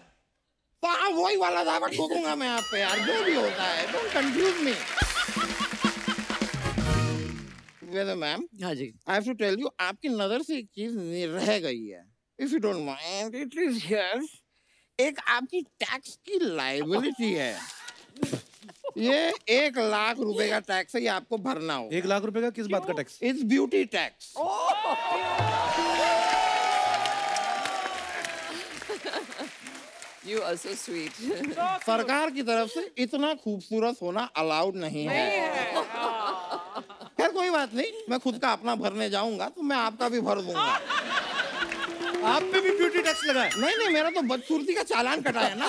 तो हाँ वही वाला दावा ठोकूंगा मैं आप पे यार, जो भी होता है। Don't confuse me. मैम हाँ जी, I have to tell you, आपकी नजर से एक चीज रह गई है, if you don't mind it is here. एक आपकी टैक्स की लायबिलिटी है, ये 1 लाख रुपए का टैक्स है, ये आपको भरना होगा। 1 लाख रुपए का किस बात का tax? It's beauty tax. You are so sweet. सरकार की तरफ से इतना खूबसूरत होना अलाउड नहीं है। खैर कोई बात नहीं, मैं खुद का अपना भरने जाऊंगा तो मैं आपका भी भर दूंगा। आप पे भी ब्यूटी टैक्स लगा है? नहीं नहीं, मेरा तो बदसूरती का चालान कटा है ना।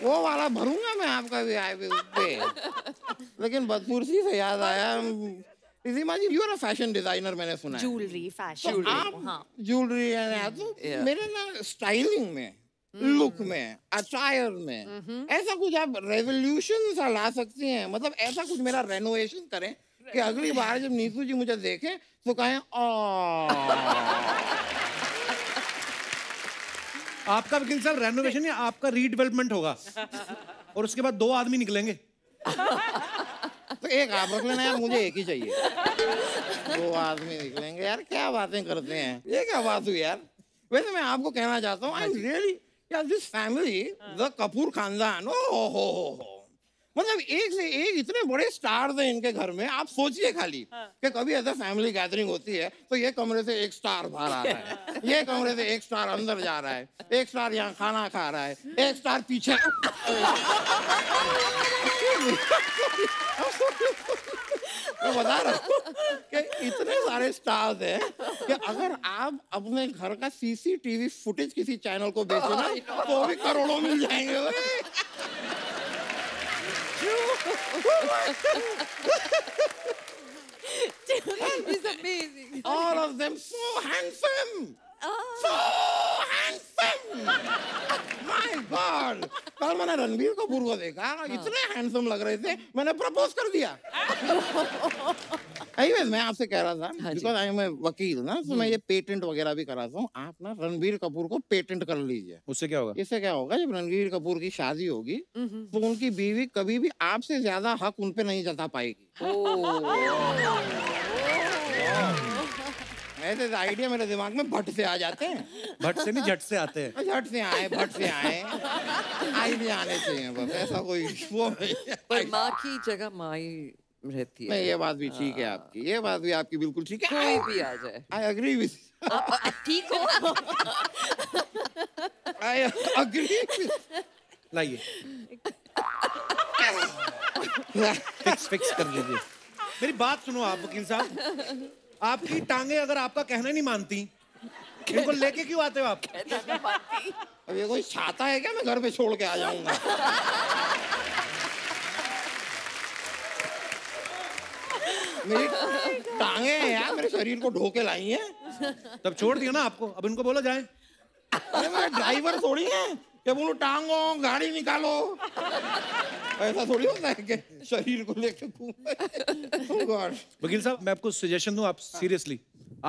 वो वाला भरूंगा मैं आपका भी हाईवे पे। लेकिन बदसूरती से याद आया, Ridhima ji you are a fashion designer, मैंने सुना है। ज्वेलरी, फैशन, ज्वेलरी है तो मेरे ना स्टाइलिंग में, लुक में, अटायर में ऐसा कुछ आप रेवोल्यूशन सा ला सकती हैं। मतलब ऐसा कुछ मेरा रेनोवेशन करें कि अगली बार जब नीतू जी मुझे देखें तो कहें आपका वकील साहब रेनोवेशन या आपका रीडेवलपमेंट होगा और उसके बाद 2 आदमी निकलेंगे। तो एक आप रख लेना यार, मुझे एक ही चाहिए। 2 आदमी निकलेंगे यार, क्या बातें करते हैं, ये क्या बात हुई यार। वैसे मैं आपको कहना चाहता हूँ, आई एम रियली यार दिस फैमिली, द कपूर खानदान, ओ हो। मतलब एक से एक इतने बड़े स्टार्स हैं इनके घर में। आप सोचिए खाली कि कभी ऐसा फैमिली गैदरिंग होती है तो ये कमरे से एक स्टार बाहर आ रहा है, ये कमरे से एक स्टार अंदर जा रहा है, एक स्टार यहाँ खाना खा रहा है, एक स्टार पीछे। मैं बता रहा हूँ कि इतने सारे स्टार्स हैं कि अगर आप अपने घर का सीसीटीवी फुटेज किसी चैनल को बेचो ना तो भी करोड़ों मिल जाएंगे। He's amazing. All of them so handsome. So handsome. My God. कल मैंने रणबीर कपूर को देखा, इतने handsome लग रहे थे, मैंने propose कर दिया। Anyway, मैं आपसे कह रहा था, because I am a वकील ना, तो मैं ये पेटेंट वगैरह भी कराता हूँ। आप ना रणबीर कपूर को पेटेंट कर लीजिए। उससे क्या होगा? इससे क्या होगा, जब रणबीर कपूर की शादी होगी तो उनकी बीवी कभी भी आपसे ज्यादा हक उनपे नहीं जता पाएगी। ऐसे आइडिया मेरे दिमाग में भट से आ जाते हैं। भट से नहीं, झट से आते हैं। झट से आए, भट से आए, आइडिया आने चाहिए बस, ऐसा कोई वो नहीं। माँ की जगह माँ ही रहती है। नहीं ये बात भी ठीक है आपकी, ये बात भी आपकी बिल्कुल ठीक है। कोई भी आ जाए। I agree with. ठीक हो। I agree. लाइए। फिक्स कर लीजिए। मेरी बात सुनो आप वकील साहब, आपकी टांगे अगर आपका कहना नहीं मानती, इनको लेके क्यों आते हो आप? अब ये कोई छाता है क्या मैं घर पे छोड़ के आ जाऊंगा? मेरी टांगे यार मेरे शरीर को ढोके लाई हैं। तब छोड़ दिया ना आपको, अब इनको बोलो जाए। मेरा ड्राइवर थोड़ी है क्या बोलो टांगो गाड़ी निकालो, ऐसा थोड़ी होता है कि शरीर को लेके घूम। वकील साहब मैं आपको सजेशन दूं, आप सीरियसली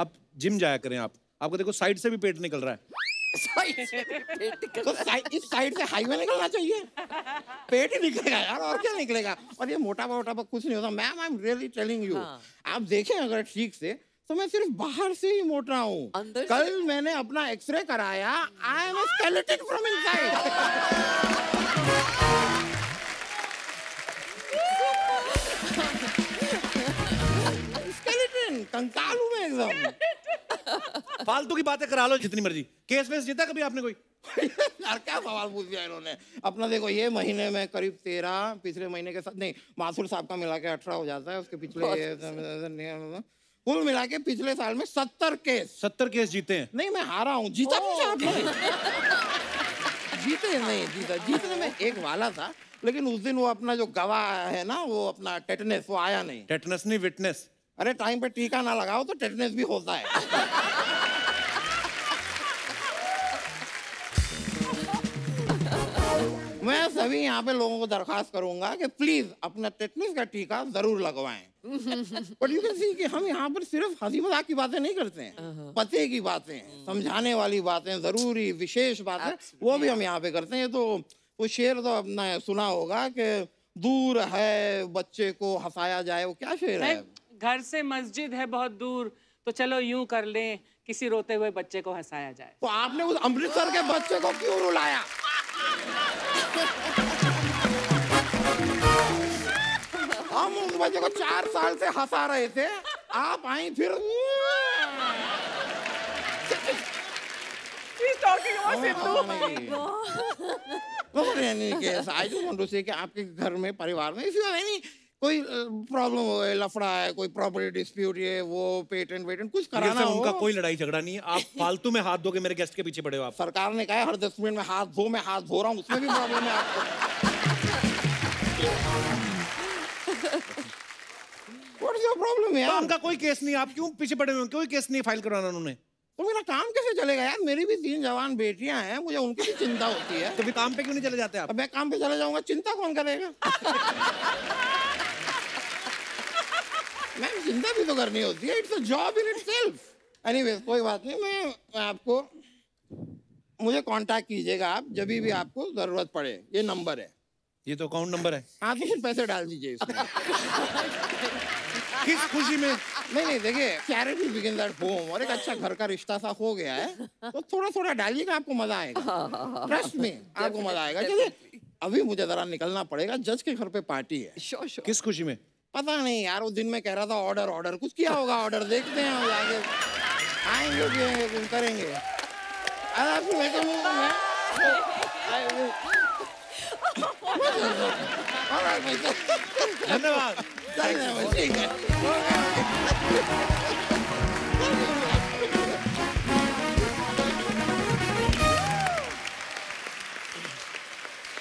आप जिम जाया करें। आपको देखो साइड से भी पेट निकल रहा है। साइड से पेट निकल तो इस साइड से हाईवे निकलना चाहिए, पेट ही निकलेगा यार और क्या निकलेगा। और ये मोटापा कुछ नहीं होता ma'am, I am really telling you. आप देखें अगर ठीक से तो मैं सिर्फ बाहर से ही मोटा हूँ। कल मैंने अपना एक्सरे कराया, I am a skeleton from inside. कंकाल हूँ मैं एकदम। फालतू की बातें करा लो जितनी मर्जी। केस वेस जीता कभी आपने कोई? यार क्या सवाल पूछ दिया इन्होंने अपना। देखो ये महीने में करीब 13, पिछले महीने के साथ नहीं मासूर साहब का मिला के 18 हो जाता है, उसके पिछले कुल मिला के पिछले साल में 70 केस जीते हैं। नहीं मैं हारा हूँ। जीता जीते नहीं जीता, जीतने में एक वाला था लेकिन उस दिन वो अपना जो गवाह है ना वो अपना टेटनेस वो आया नहीं। टेटनेस नहीं विटनेस। अरे टाइम पे टीका ना लगाओ तो टेटनेस भी होता है। मैं सभी यहाँ पे लोगों को दरखास्त करूंगा कि प्लीज अपना टेटनेस का टीका जरूर लगवाएं। बट यू कैन सी कि हम यहाँ पर सिर्फ हंसी मजाक की बातें नहीं करते हैं, पते की बातें, समझाने वाली बातें, जरूरी विशेष बातें वो भी हम यहाँ पे करते हैं। तो वो शेर तो अपना सुना होगा कि दूर है बच्चे को हंसाया जाए, वो क्या शेर है? घर से मस्जिद है बहुत दूर तो चलो यूं कर लें किसी रोते हुए बच्चे को हंसाया जाए। तो आपने उस अमृतसर के बच्चे को क्यों रुलाया? हम उस बच्चे को 4 साल से हंसा रहे थे, आप आई फिर कि आपके घर में परिवार में इसी नहीं कोई प्रॉब्लम हो, लफड़ा है, कोई प्रॉपर्टी डिस्प्यूट है, वो पेटेंट वेटेंट कुछ कराना हो। उनका कोई लड़ाई झगड़ा नहीं है, आप फालतू में हाथ धोके मेरे गेस्ट के पीछे पड़े हो आप। सरकार ने कहा हर 10 मिनट में हाथ धो, मैं हाथ धो रहा हूँ, उसमें भी प्रॉब्लम है आपको। प्रॉब्लम है उनका, कोई केस नहीं, आप क्यों पीछे पड़े हुए? कोई केस नहीं फाइल करवाना उन्होंने तो मेरा काम कैसे चलेगा यार? मेरी भी 3 जवान बेटियां हैं, मुझे उनकी भी चिंता होती है। तो फिर काम पे क्यों नहीं चले जाते आप? मैं काम पे चला जाऊंगा, चिंता कौन करेगा? मैम चिंता भी तो करनी होती है, it's a job in itself. Anyways कोई बात नहीं, मैं आपको मुझे कांटेक्ट कीजिएगा आप जब भी आपको जरूरत पड़े। ये नंबर है, ये तो अकाउंट नंबर है। हाँ तो पैसे डाल दीजिए इसमें। किस खुशी में? नहीं नहीं देखिए चैरिटी बिगिन्स एट होम, और एक अच्छा घर का रिश्ता सा हो गया है तो थोड़ा थोड़ा डालिएगा, आपको मजा आएगा, ट्रस्ट में आपको मजा आएगा। चलिए अभी मुझे जरा निकलना पड़ेगा, जज के घर पे पार्टी है। शो शो किस खुशी में? पता नहीं यार, वो दिन में कह रहा था ऑर्डर ऑर्डर कुछ किया होगा, ऑर्डर देखते हैं और आगे आएंगे कुछ करेंगे। धन्यवाद।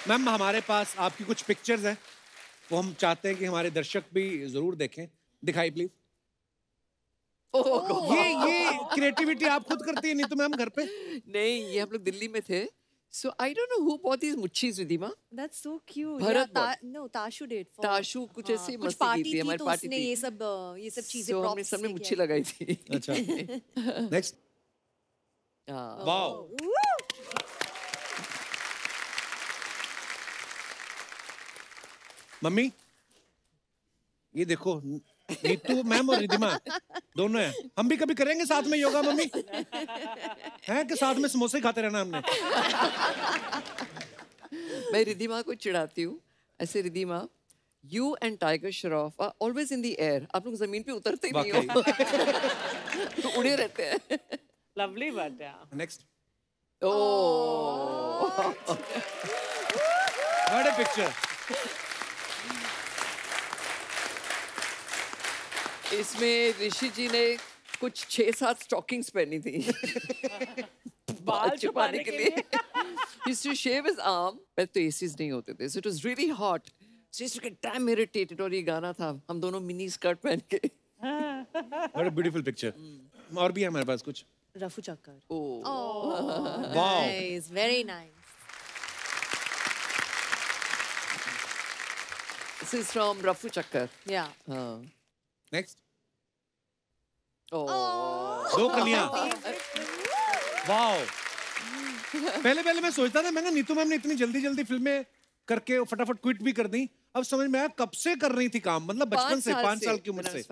मैम हमारे पास आपकी कुछ पिक्चर्स हैं, वो हम चाहते हैं कि हमारे दर्शक भी जरूर देखें। दिखाई प्लीज। ये क्रिएटिविटी आप खुद करती है नहीं तो मैम घर पे? नहीं ये हम लोग दिल्ली में थे। So I don't know who bought these muchis, Ridhima. That's so cute. Bharat bought. No, Tashu did. Tashu कुछ ऐसे मस्ती की थी हमारी पार्टी थी। ये सब चीजें props। हमने सबने मुच्छी लगाई थी। अच्छा। Next. Wow. मम्मी, ये देखो नीतू मैम और रिधिमा दोनों हैं। हम भी कभी करेंगे साथ में योगा मम्मी, हैं कि साथ में समोसे खाते रहना हमने। मैं रिधिमा को चिढ़ाती हूँ ऐसे, Ridhima you and Tiger Shroff are always in the air, आप लोग जमीन पे उतरते ही नहीं हो। तो उड़े रहते हैं। लवली बात है। Next. Oh what a picture. इसमें ऋषि जी ने कुछ 6-7 स्टॉकिंग्स पहनी थी बाल छुपाने के लिए। He shaved his arm, पर तो एसीज नहीं होते थे, so it was really hot, so he got damn irritated। और ये गाना था, हम दोनों मिनी स्कर्ट पहन के। What a beautiful picture। और भी है हमारे पास कुछ। रफू चक्कर। Oh nice, very nice। This is from रफू चक्कर। Yeah। हाँ। Next. Oh. दो कलियां। वाओ। पहले मैं सोचता था, मैंने नीतू मैम ने इतनी जल्दी जल्दी फिल्में करके फटाफट क्विट भी कर दी। अब समझ में आया कब से कर रही थी काम, मतलब बचपन से, 5 साल की उम्र से।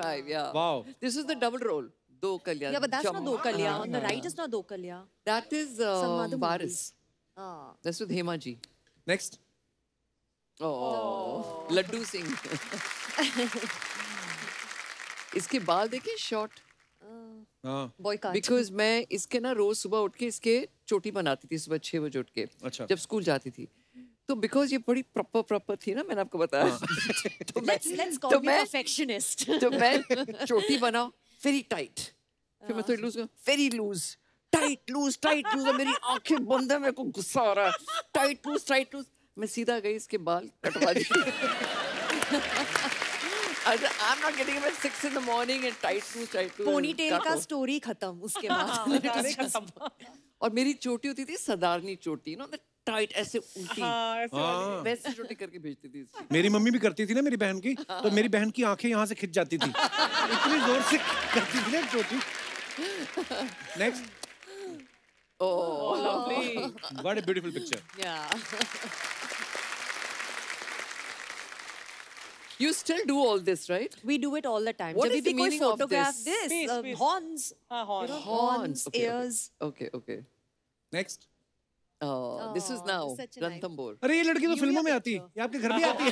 Wow. This is the double role, दो कलियां। Yeah, but that's not दो कलियां. On the right is not दो कलियां. That is बारिश। That's with Hema ji. Next. Oh. Laddu Singh. इसके बाल देखिए शॉर्ट। बिकॉज मैं इसके ना रोज सुबह उठ के इसके चोटी बनाती थी सुबह 6 बजे उठ के जब स्कूल जाती थी तो बिकॉज ये बड़ी प्रॉपर थी ना मैंने आपको बताया तो मैं चोटी बनाओ वेरी टाइट फिर मैं थोड़ी loose very loose tight loose मेरी आंखें बंद है मेरे को गुस्सा आ रहा है टाइट लूज मैं सीधा गई इसके बाल कटवा दी I'm not getting up at 6 in the morning and tight shoes. Ponytail का story खत्म उसके बाद. और मेरी चोटी होती थी साधारणी चोटी, ना टाइट ऐसे उल्टी. हाँ. वैसे चोटी करके भेजती थी. मेरी मम्मी भी करती थी ना मेरी बहन की, तो मेरी बहन की आंखें यहाँ से खिंच जाती थी. इतनी जोर से करती थी ना चोटी. Next. Oh, lovely. What a beautiful picture. Yeah. You still do all this, right? We do it all the time. What is the meaning of this? Horns. Horns, ears. Okay. Next. Oh, this is now. Ranthambore. अरे ये लड़की तो फिल्मों में आती है, ये आपके घर भी आती है.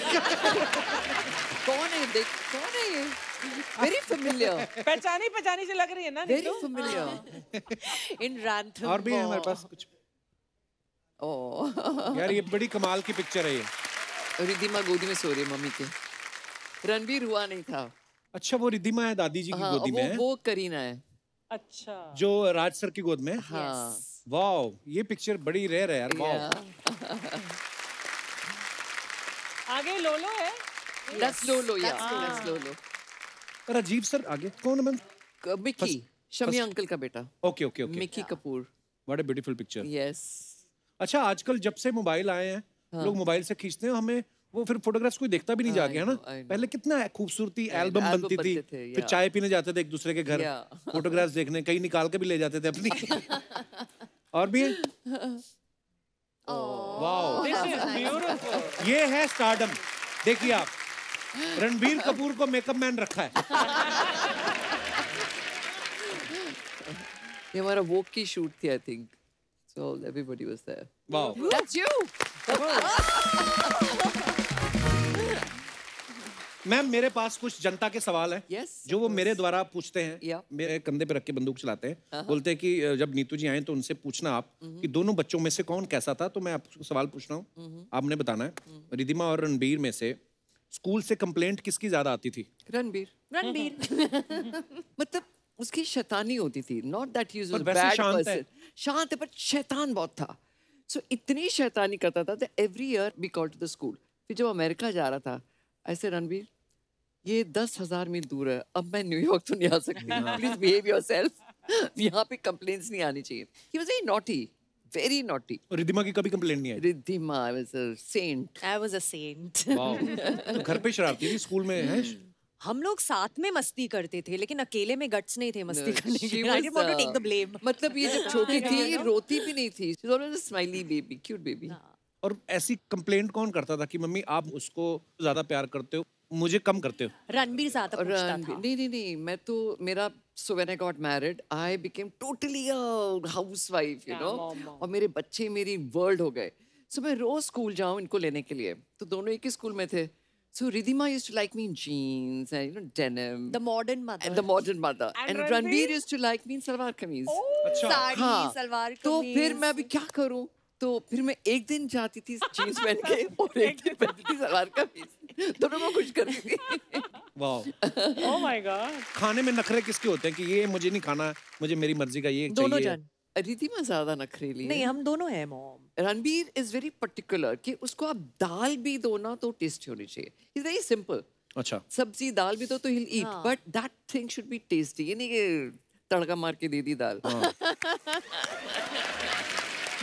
कौन है देख? कौन है ये? Very familiar. पहचानी से लग रही है ना Neetu? Very familiar. In Ranthambore. और भी है हमारे पास कुछ. Oh. यार ये बड़ी कमाल की पिक्चर है ये. रिद्धिमा गोदी में सो रही है मम्मी के. रणबीर हुआ नहीं था. अच्छा वो रिद्धिमा है दादी जी की गोदी में है. वो करीना है. अच्छा जो राज सर की गोद में. हाँ. वाव ये पिक्चर बड़ी रेयर है यार. वाव. आगे लोलो है. दस लोलो. और अजीब सर आगे कौन है? मिकी शमी अंकल का बेटा. Okay. Mickey Kapoor. What a beautiful picture. Yes. अच्छा आजकल जब से मोबाइल आए हैं लोग मोबाइल से खींचते हैं हमें वो फिर फोटोग्राफ्स कोई देखता भी नहीं जाके है ना. पहले कितना खूबसूरती एल्बम बनती थी फिर चाय पीने जाते थे एक दूसरे के घर फोटोग्राफ्स देखने. कहीं निकाल के भी ले जाते थे अपनी. और भी वाओ ये है स्टारडम. देखिए आप रणबीर कपूर को मेकअप मैन रखा है. ये हमारा वोक की शूट थी I think. So everybody was there. Wow. That's you. Ma'am मेरे पास कुछ जनता के सवाल हैं. yes, जो वो मेरे द्वारा पूछते हैं. मेरे कंधे पे रख के बंदूक चलाते हैं. बोलते हैं कि जब नीतू जी आए तो उनसे पूछना आप कि दोनों बच्चों में से कौन कैसा था. तो मैं आपको सवाल पूछ रहा हूँ. आपने बताना है रिद्धिमा और रणबीर में से स्कूल से कंप्लेंट किसकी ज्यादा आती थी? रणबीर. मतलब उसकी शैतानी होती थी. Not that he was a bad person. शांत है पर शैतान बहुत था. सो इतनी शैतानी करता था that every year be called to the school. फिर जब अमेरिका जा रहा था ऐसे रणबीर ये 10,000 मील दूर है अब मैं न्यूयॉर्क तो नहीं आ सकती. Please behave yourself. यहाँ पे कंप्लेंट्स नहीं आनी चाहिए. He was very naughty Riddhima की कभी कंप्लेंट नहीं आई. Riddhima I was a saint. घर पे शरारती थी स्कूल में है. हम लोग साथ में मस्ती करते थे लेकिन अकेले में गट्स नहीं थे मस्ती करने के. I didn't want to take the blame. मतलब ये जब छोटी थी रोती भी नहीं थी. She was always a smiley baby, cute baby. और ऐसी कंप्लेंट कौन करता था कि मम्मी आप उसको ज्यादा प्यार करते हो मुझे कम करते हो? रणबीर साथ पूछता था. नहीं मैं तो मेरा so when I got married I became totally a housewife you know. और मेरे बच्चे मेरी वर्ल्ड हो गए. सो मैं रोज स्कूल जाऊँ इनको लेने के लिए तो दोनों एक ही स्कूल में थे. So Ridhima used to like me in jeans and denim. The modern mother. And Ranbir used to like me in salwar kameez. अच्छा. साड़ी सलवार कमीज. तो फिर मैं अभी क्या करूं? तो फिर मैं एक दिन जाती थी जीन्स पहन के और एक दिन पहनती थी सलवार कमीज. दोनों में कुछ करती थी. वाह. Oh my God. खाने में नखरे किसके होते हैं कि ये मुझे नहीं खाना मुझे मेरी मर्जी का ये चाहिए? दोनों जन. रिद्धिमा ज़्यादा नखरेली. नहीं हम दोनों हैं mom. Ranbir is very particular कि उसको आप दाल भी दो ना तो टेस्टी होनी चाहिए. Is very simple. अच्छा. सब्जी दाल भी दो तो he'll eat but that thing should be tasty. ये नहीं कि तड़का मार के दे दी दाल.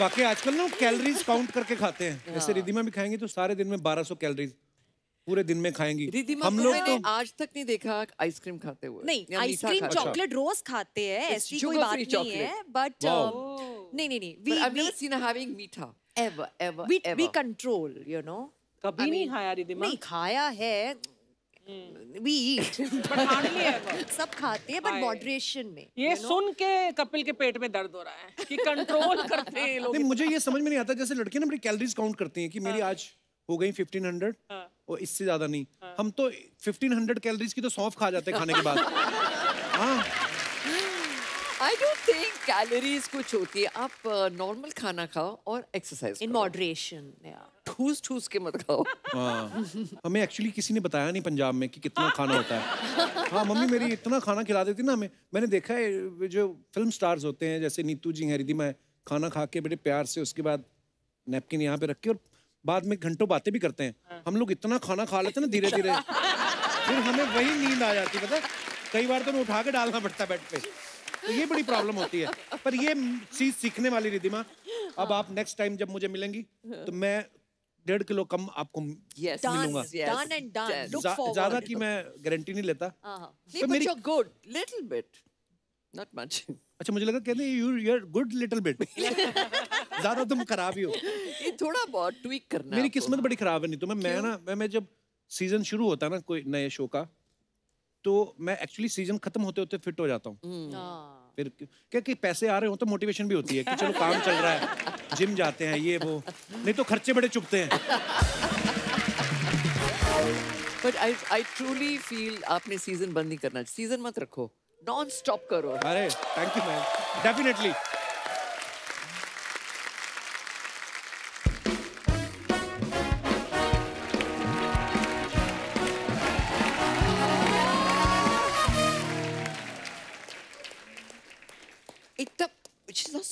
वाकई आजकल ना कैलोरीज काउंट करके खाते हैं. ऐसे रिद्धिमा भी खाएंगी तो सारे दिन में 1200 कैलोरीज पूरे दिन में खाएंगी. रिद्धिमा को मैंने आज तक नहीं देखा आइसक्रीम खाते हुए. नहीं आइसक्रीम चॉकलेट रोज खाते हैं ऐसी कोई बात नहीं है. बट नहीं we I've never seen her having मीठा ever. We control you know. कभी नहीं खाया रिद्धिमा. नहीं खाया है. We eat. सब खाते हैं but moderation में. ये सुन के कपिल के पेट में दर्द हो रहा है कि कंट्रोल करते हैं लोग. नहीं मुझे ये समझ में नहीं आता जैसे लड़कियां ना बड़ी कैलोरीज काउंट करती हैं कि मेरी आज हो गई 1500 और इससे ज्यादा नहीं. हम तो 1500 कैलोरीज की तो सौंफ खा जाते हैं खाने के बाद. हाँ I don't think calories कुछ होती है. आप normal खाना खाओ और exercise in moderation. ठूस के मत खाओ. हमें actually किसी ने बताया नहीं पंजाब में कि कितना खाना होता है. हाँ मम्मी मेरी इतना खाना खिला देती ना हमें. मैंने देखा है जो film stars होते हैं जैसे नीतू जी हैं रिधिमा है, खाना खा के बड़े प्यार से उसके बाद napkin यहाँ पे रख के और बाद में घंटों बातें भी करते हैं. हम लोग इतना खाना खा लेते हैं ना धीरे धीरे फिर हमें वही नींद आ जाती है. पता कई बार तो उठा के डालना पड़ता है बेड पे. तो ये बड़ी प्रॉब्लम होती है पर ये चीज सीखने वाली रिधिमा. अब आप नेक्स्ट टाइम जब मुझे मिलेंगी तो मैं 1.5 किलो कम आपको मिलूंगा. ज्यादा की मैं गारंटी नहीं लेता. तो मेरी good little bit not much. अच्छा मुझे लगा कहते हैं you are good little bit. ज्यादा तुम खराब ही हो. ये थोड़ा बहुत ट्विक करना. मेरी किस्मत बड़ी खराब है नहीं तो मैं जब सीजन शुरू होता है ना कोई नए शो का तो मैं एक्चुअली सीजन खत्म होते होते फिट हो जाता हूँ. फिर क्या कि पैसे आ रहे हो तो मोटिवेशन भी होती है कि चलो काम चल रहा है जिम जाते हैं ये वो. नहीं तो खर्चे बड़े चुभते हैं. बट आई ट्रूली फील आपने सीजन बंद नहीं करना. सीजन मत रखो नॉन स्टॉप करो. अरे thank you ma'am definitely.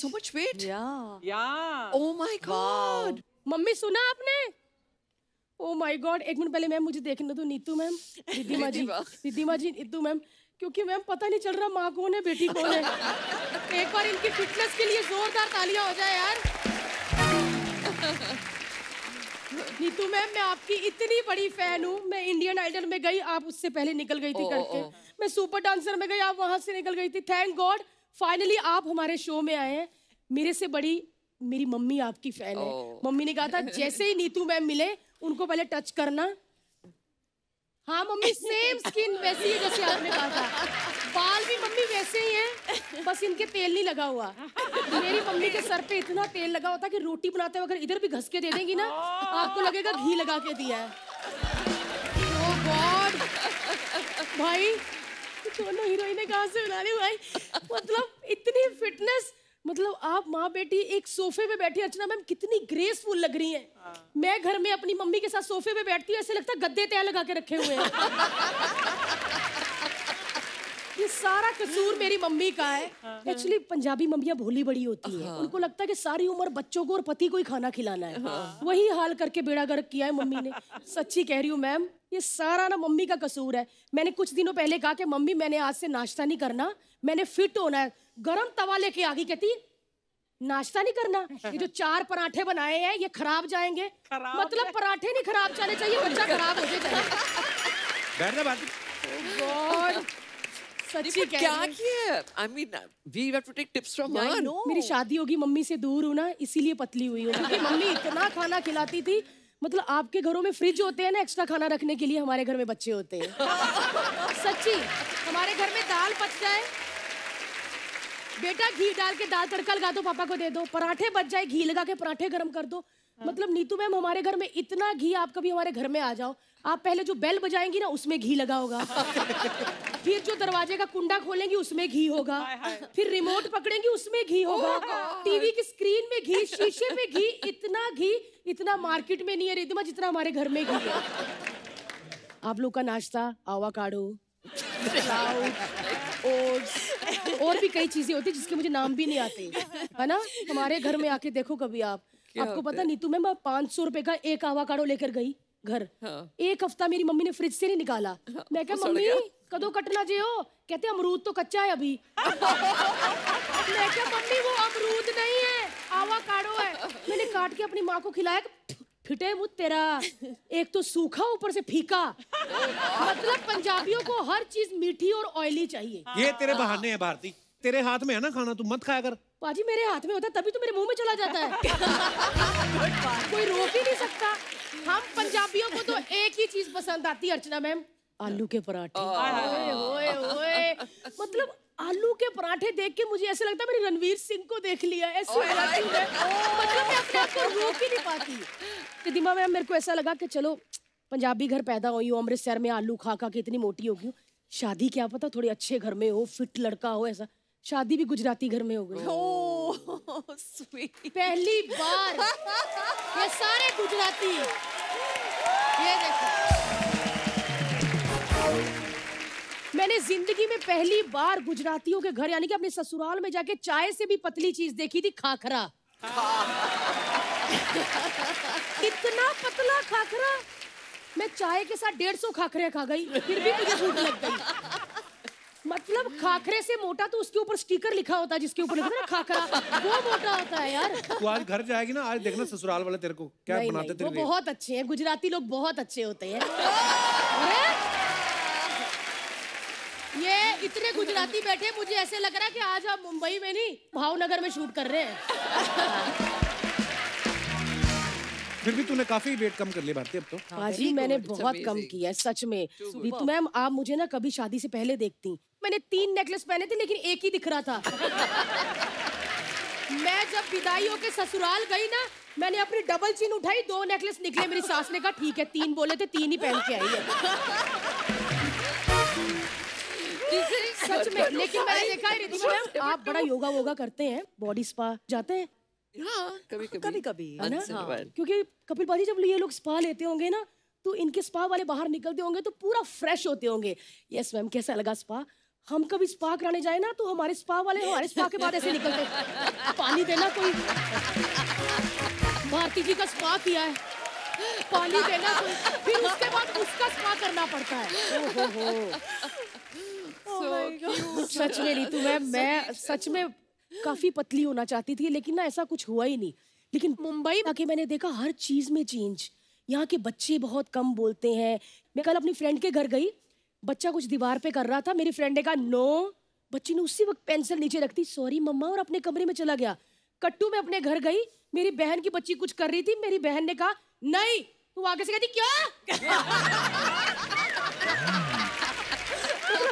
So much weight. Yeah. Oh my God. Mummy सुना आपने? Oh my God. एक मिनट पहले मैम मुझे देखने दो. Neetu ma'am, Ridhima ji, Neetu ma'am. क्योंकि मैम पता नहीं चल रहा माँ कौन है बेटी कौन है. एक बार इनकी फिटनेस के लिए जोरदार तालियां हो जाए यार. नीतू मैम मैं आपकी इतनी बड़ी फैन हूँ. मैं इंडियन आइडल में गई आप उससे पहले निकल गई थी करके. मैं सुपर डांसर में गई आप वहाँ से निकल गई थी. थैंक गॉड फाइनली आप हमारे शो में आए हैं. मेरे से बड़ी मेरी मम्मी आपकी फैन है. मम्मी ने कहा था जैसे ही नीतू मैम मिले उनको पहले टच करना. हाँ मम्मी सेम स्किन वैसी है जैसे आपने कहा था. बाल भी मम्मी वैसे ही हैं बस इनके तेल नहीं लगा हुआ. मेरी मम्मी के सर पे इतना तेल लगा होता कि रोटी बनाते हुए अगर इधर भी घस के दे देंगी ना आपको लगेगा घी लगा के दिया है. ओ गॉड भाई दोनों हीरोइने कहाँ से बना रही भाई. मतलब इतनी फिटनेस. मतलब आप माँ बेटी एक सोफे पे बैठी. अर्चना मैम कितनी ग्रेसफुल लग रही हैं. मैं घर में अपनी मम्मी के साथ सोफे पे बैठती हूँ ऐसे लगता है गद्दे तय लगा के रखे हुए हैं. ये सारा कसूर मेरी मम्मी का है. एक्चुअली पंजाबी मम्मियाँ भोली बड़ी होती हैं. उनको लगता है कि सारी उम्र बच्चों को और पति को ही खाना खिलाना है. वही हाल करके बेड़ा गर्क किया है मम्मी ने. सच्ची कह रही हूँ मैम ये सारा ना मम्मी का कसूर है. मैंने कुछ दिनों पहले कहा कि मम्मी मैंने आज से नाश्ता नहीं करना मैंने फिट होना है. गरम तवा लेके आ गई कहती नाश्ता नहीं करना. ये जो 4 पराठे बनाए हैं ये खराब जाएंगे. मतलब पराठे नहीं खराब जाने चाहिए बच्चा खराब हो जाए. सच्ची क्या किया. I mean we have to take tips from her. मेरी शादी होगी मम्मी से दूर हूँ ना इसीलिए पतली हुई हूँ क्योंकि मम्मी इतना खाना खिलाती थी. मतलब आपके घरों में फ्रिज होते हैं ना एक्स्ट्रा खाना रखने के लिए. हमारे घर में बच्चे होते हैं. सच्ची हमारे घर में दाल बच जाए बेटा घी डाल के दाल तड़का लगा दो पापा को दे दो. पराठे बच जाए घी लगा के पराठे गर्म कर दो. मतलब नीतू मैम हमारे घर में इतना घी. आप कभी हमारे घर में आ जाओ आप पहले जो बेल बजाएंगी ना उसमें घी लगा होगा. फिर जो दरवाजे का कुंडा खोलेंगी उसमें घी होगा. फिर रिमोट पकड़ेंगी उसमें घी होगा. टीवी की स्क्रीन में घी शीशे में घी. इतना घी इतना मार्केट में नहीं है रिधिमा जितना हमारे घर में घी है. आप लोग का नाश्ता आवाकाडो और भी कई चीजें होती जिसके मुझे नाम भी नहीं आते है ना. हमारे घर में आके देखो कभी आप. आपको पता नीतू मैम मैं 500 रुपए का एक आवाकाडो लेकर गई घर. एक हफ्ता मेरी मम्मी ने फ्रिज से नहीं निकाला. मैं क्या मम्मी कदों कटना जे हो कहते अमरूद तो कच्चा है अभी. मैं क्या मम्मी वो अमरूद नहीं है आवाकाडो है. मैंने काट के अपनी माँ को खिलाया. फिटे मुझ तेरा एक तो सूखा ऊपर से फीका. मतलब पंजाबियों को हर चीज मीठी और ऑयली चाहिए. ये तेरे बहाने हैं भारती. तेरे हाथ में है ना खाना तू मत खाया कर. पाजी मेरे हाथ में होता तभी तो मेरे मुंह में चला जाता है. कोई रोक ही नहीं सकता. हम पंजाबियों को तो एक ही चीज पसंद आती है अर्चना मैम आलू के पराठे. मतलब आलू के पराठे देख के मुझे ऐसे लगता है मैंने रणवीर सिंह को देख लिया. ऐसे मतलब मैं अपने आप को रोक ही नहीं पाती. रिधिमा मैम मेरे को ऐसा लगा कि चलो पंजाबी घर पैदा हुई हूँ अमृतसर में आलू खा खा के इतनी मोटी होगी. शादी क्या पता थोड़े अच्छे घर में हो फिट लड़का हो ऐसा. शादी भी गुजराती घर में हो गई। ओह स्वीट, पहली बार ये सारे गुजराती। ये देखो, मैंने जिंदगी में पहली बार गुजरातियों के घर यानी कि अपने ससुराल में जाके चाय से भी पतली चीज देखी थी, खाखरा। इतना पतला खाखरा, मैं चाय के साथ 150 खाखरे खा गई, फिर भी मुझे भूख लग गई। मतलब खाखरे से मोटा तो उसके ऊपर स्टिकर लिखा होता है जिसके ऊपर लिखा है ना खाखरा, वो मोटा होता है यार। तू आज घर जाएगी ना, आज देखना ससुराल वाले तेरे को क्या बनाते तेरे लिए। वो बहुत अच्छे हैं गुजराती लोग, बहुत अच्छे होते हैं। ये इतने गुजराती बैठे, मुझे ऐसे लग रहा है कि आज आप मुंबई में नहीं भावनगर में शूट कर रहे हैं। फिर भी तूने काफी वेट कम कर लिया भारती अब तो। हाजी मैंने बहुत कम किया है सच में। रीतु मैम आप मुझे ना कभी शादी से पहले देखती, मैंने 3 नेकलेस पहने थे लेकिन एक ही दिख रहा था। मैं जब विदाई होके ससुराल गई ना, मैंने अपनी डबल चिन उठाई, 2 नेकलेस निकले। मेरी सास ने कहा ठीक है 3 बोले थे, 3 ही पहन के आई है। सच में। लेकिन मैंने देखा है रीतु मैम आप बड़ा योगा वोगा करते हैं, बॉडी स्पा जाते हैं। हाँ कभी कभी है ना। हाँ, क्योंकि कपिल भाजी जब ये लोग स्पा लेते होंगे ना तो इनके स्पा वाले बाहर निकलते होंगे तो पूरा फ्रेश होते होंगे। यस मैम कैसा लगा स्पा? हम कभी स्पा कराने जाए ना तो हमारे स्पा वाले हमारे स्पा के बाद ऐसे निकलते। पानी देना, कोई भारती जी का स्पा किया है पानी देना, फिर उसके बाद उसका स्पा करना पड़ता है। सच में रीतू मैम मैं सच में काफी पतली होना चाहती थी लेकिन ना ऐसा कुछ हुआ ही नहीं। लेकिन मुंबई आके मैंने देखा हर चीज में चेंज। यहाँ के बच्चे बहुत कम बोलते हैं। मैं कल अपनी फ्रेंड के घर गई, बच्चा कुछ दीवार पे कर रहा था, मेरी फ्रेंड ने कहा नो, बच्ची ने उसी वक्त पेंसिल नीचे रख दी, सॉरी मम्मा, और अपने कमरे में चला गया। कट्टू में अपने घर गई, मेरी बहन की बच्ची कुछ कर रही थी, मेरी बहन ने कहा नहीं, तू आगे से कहती क्या।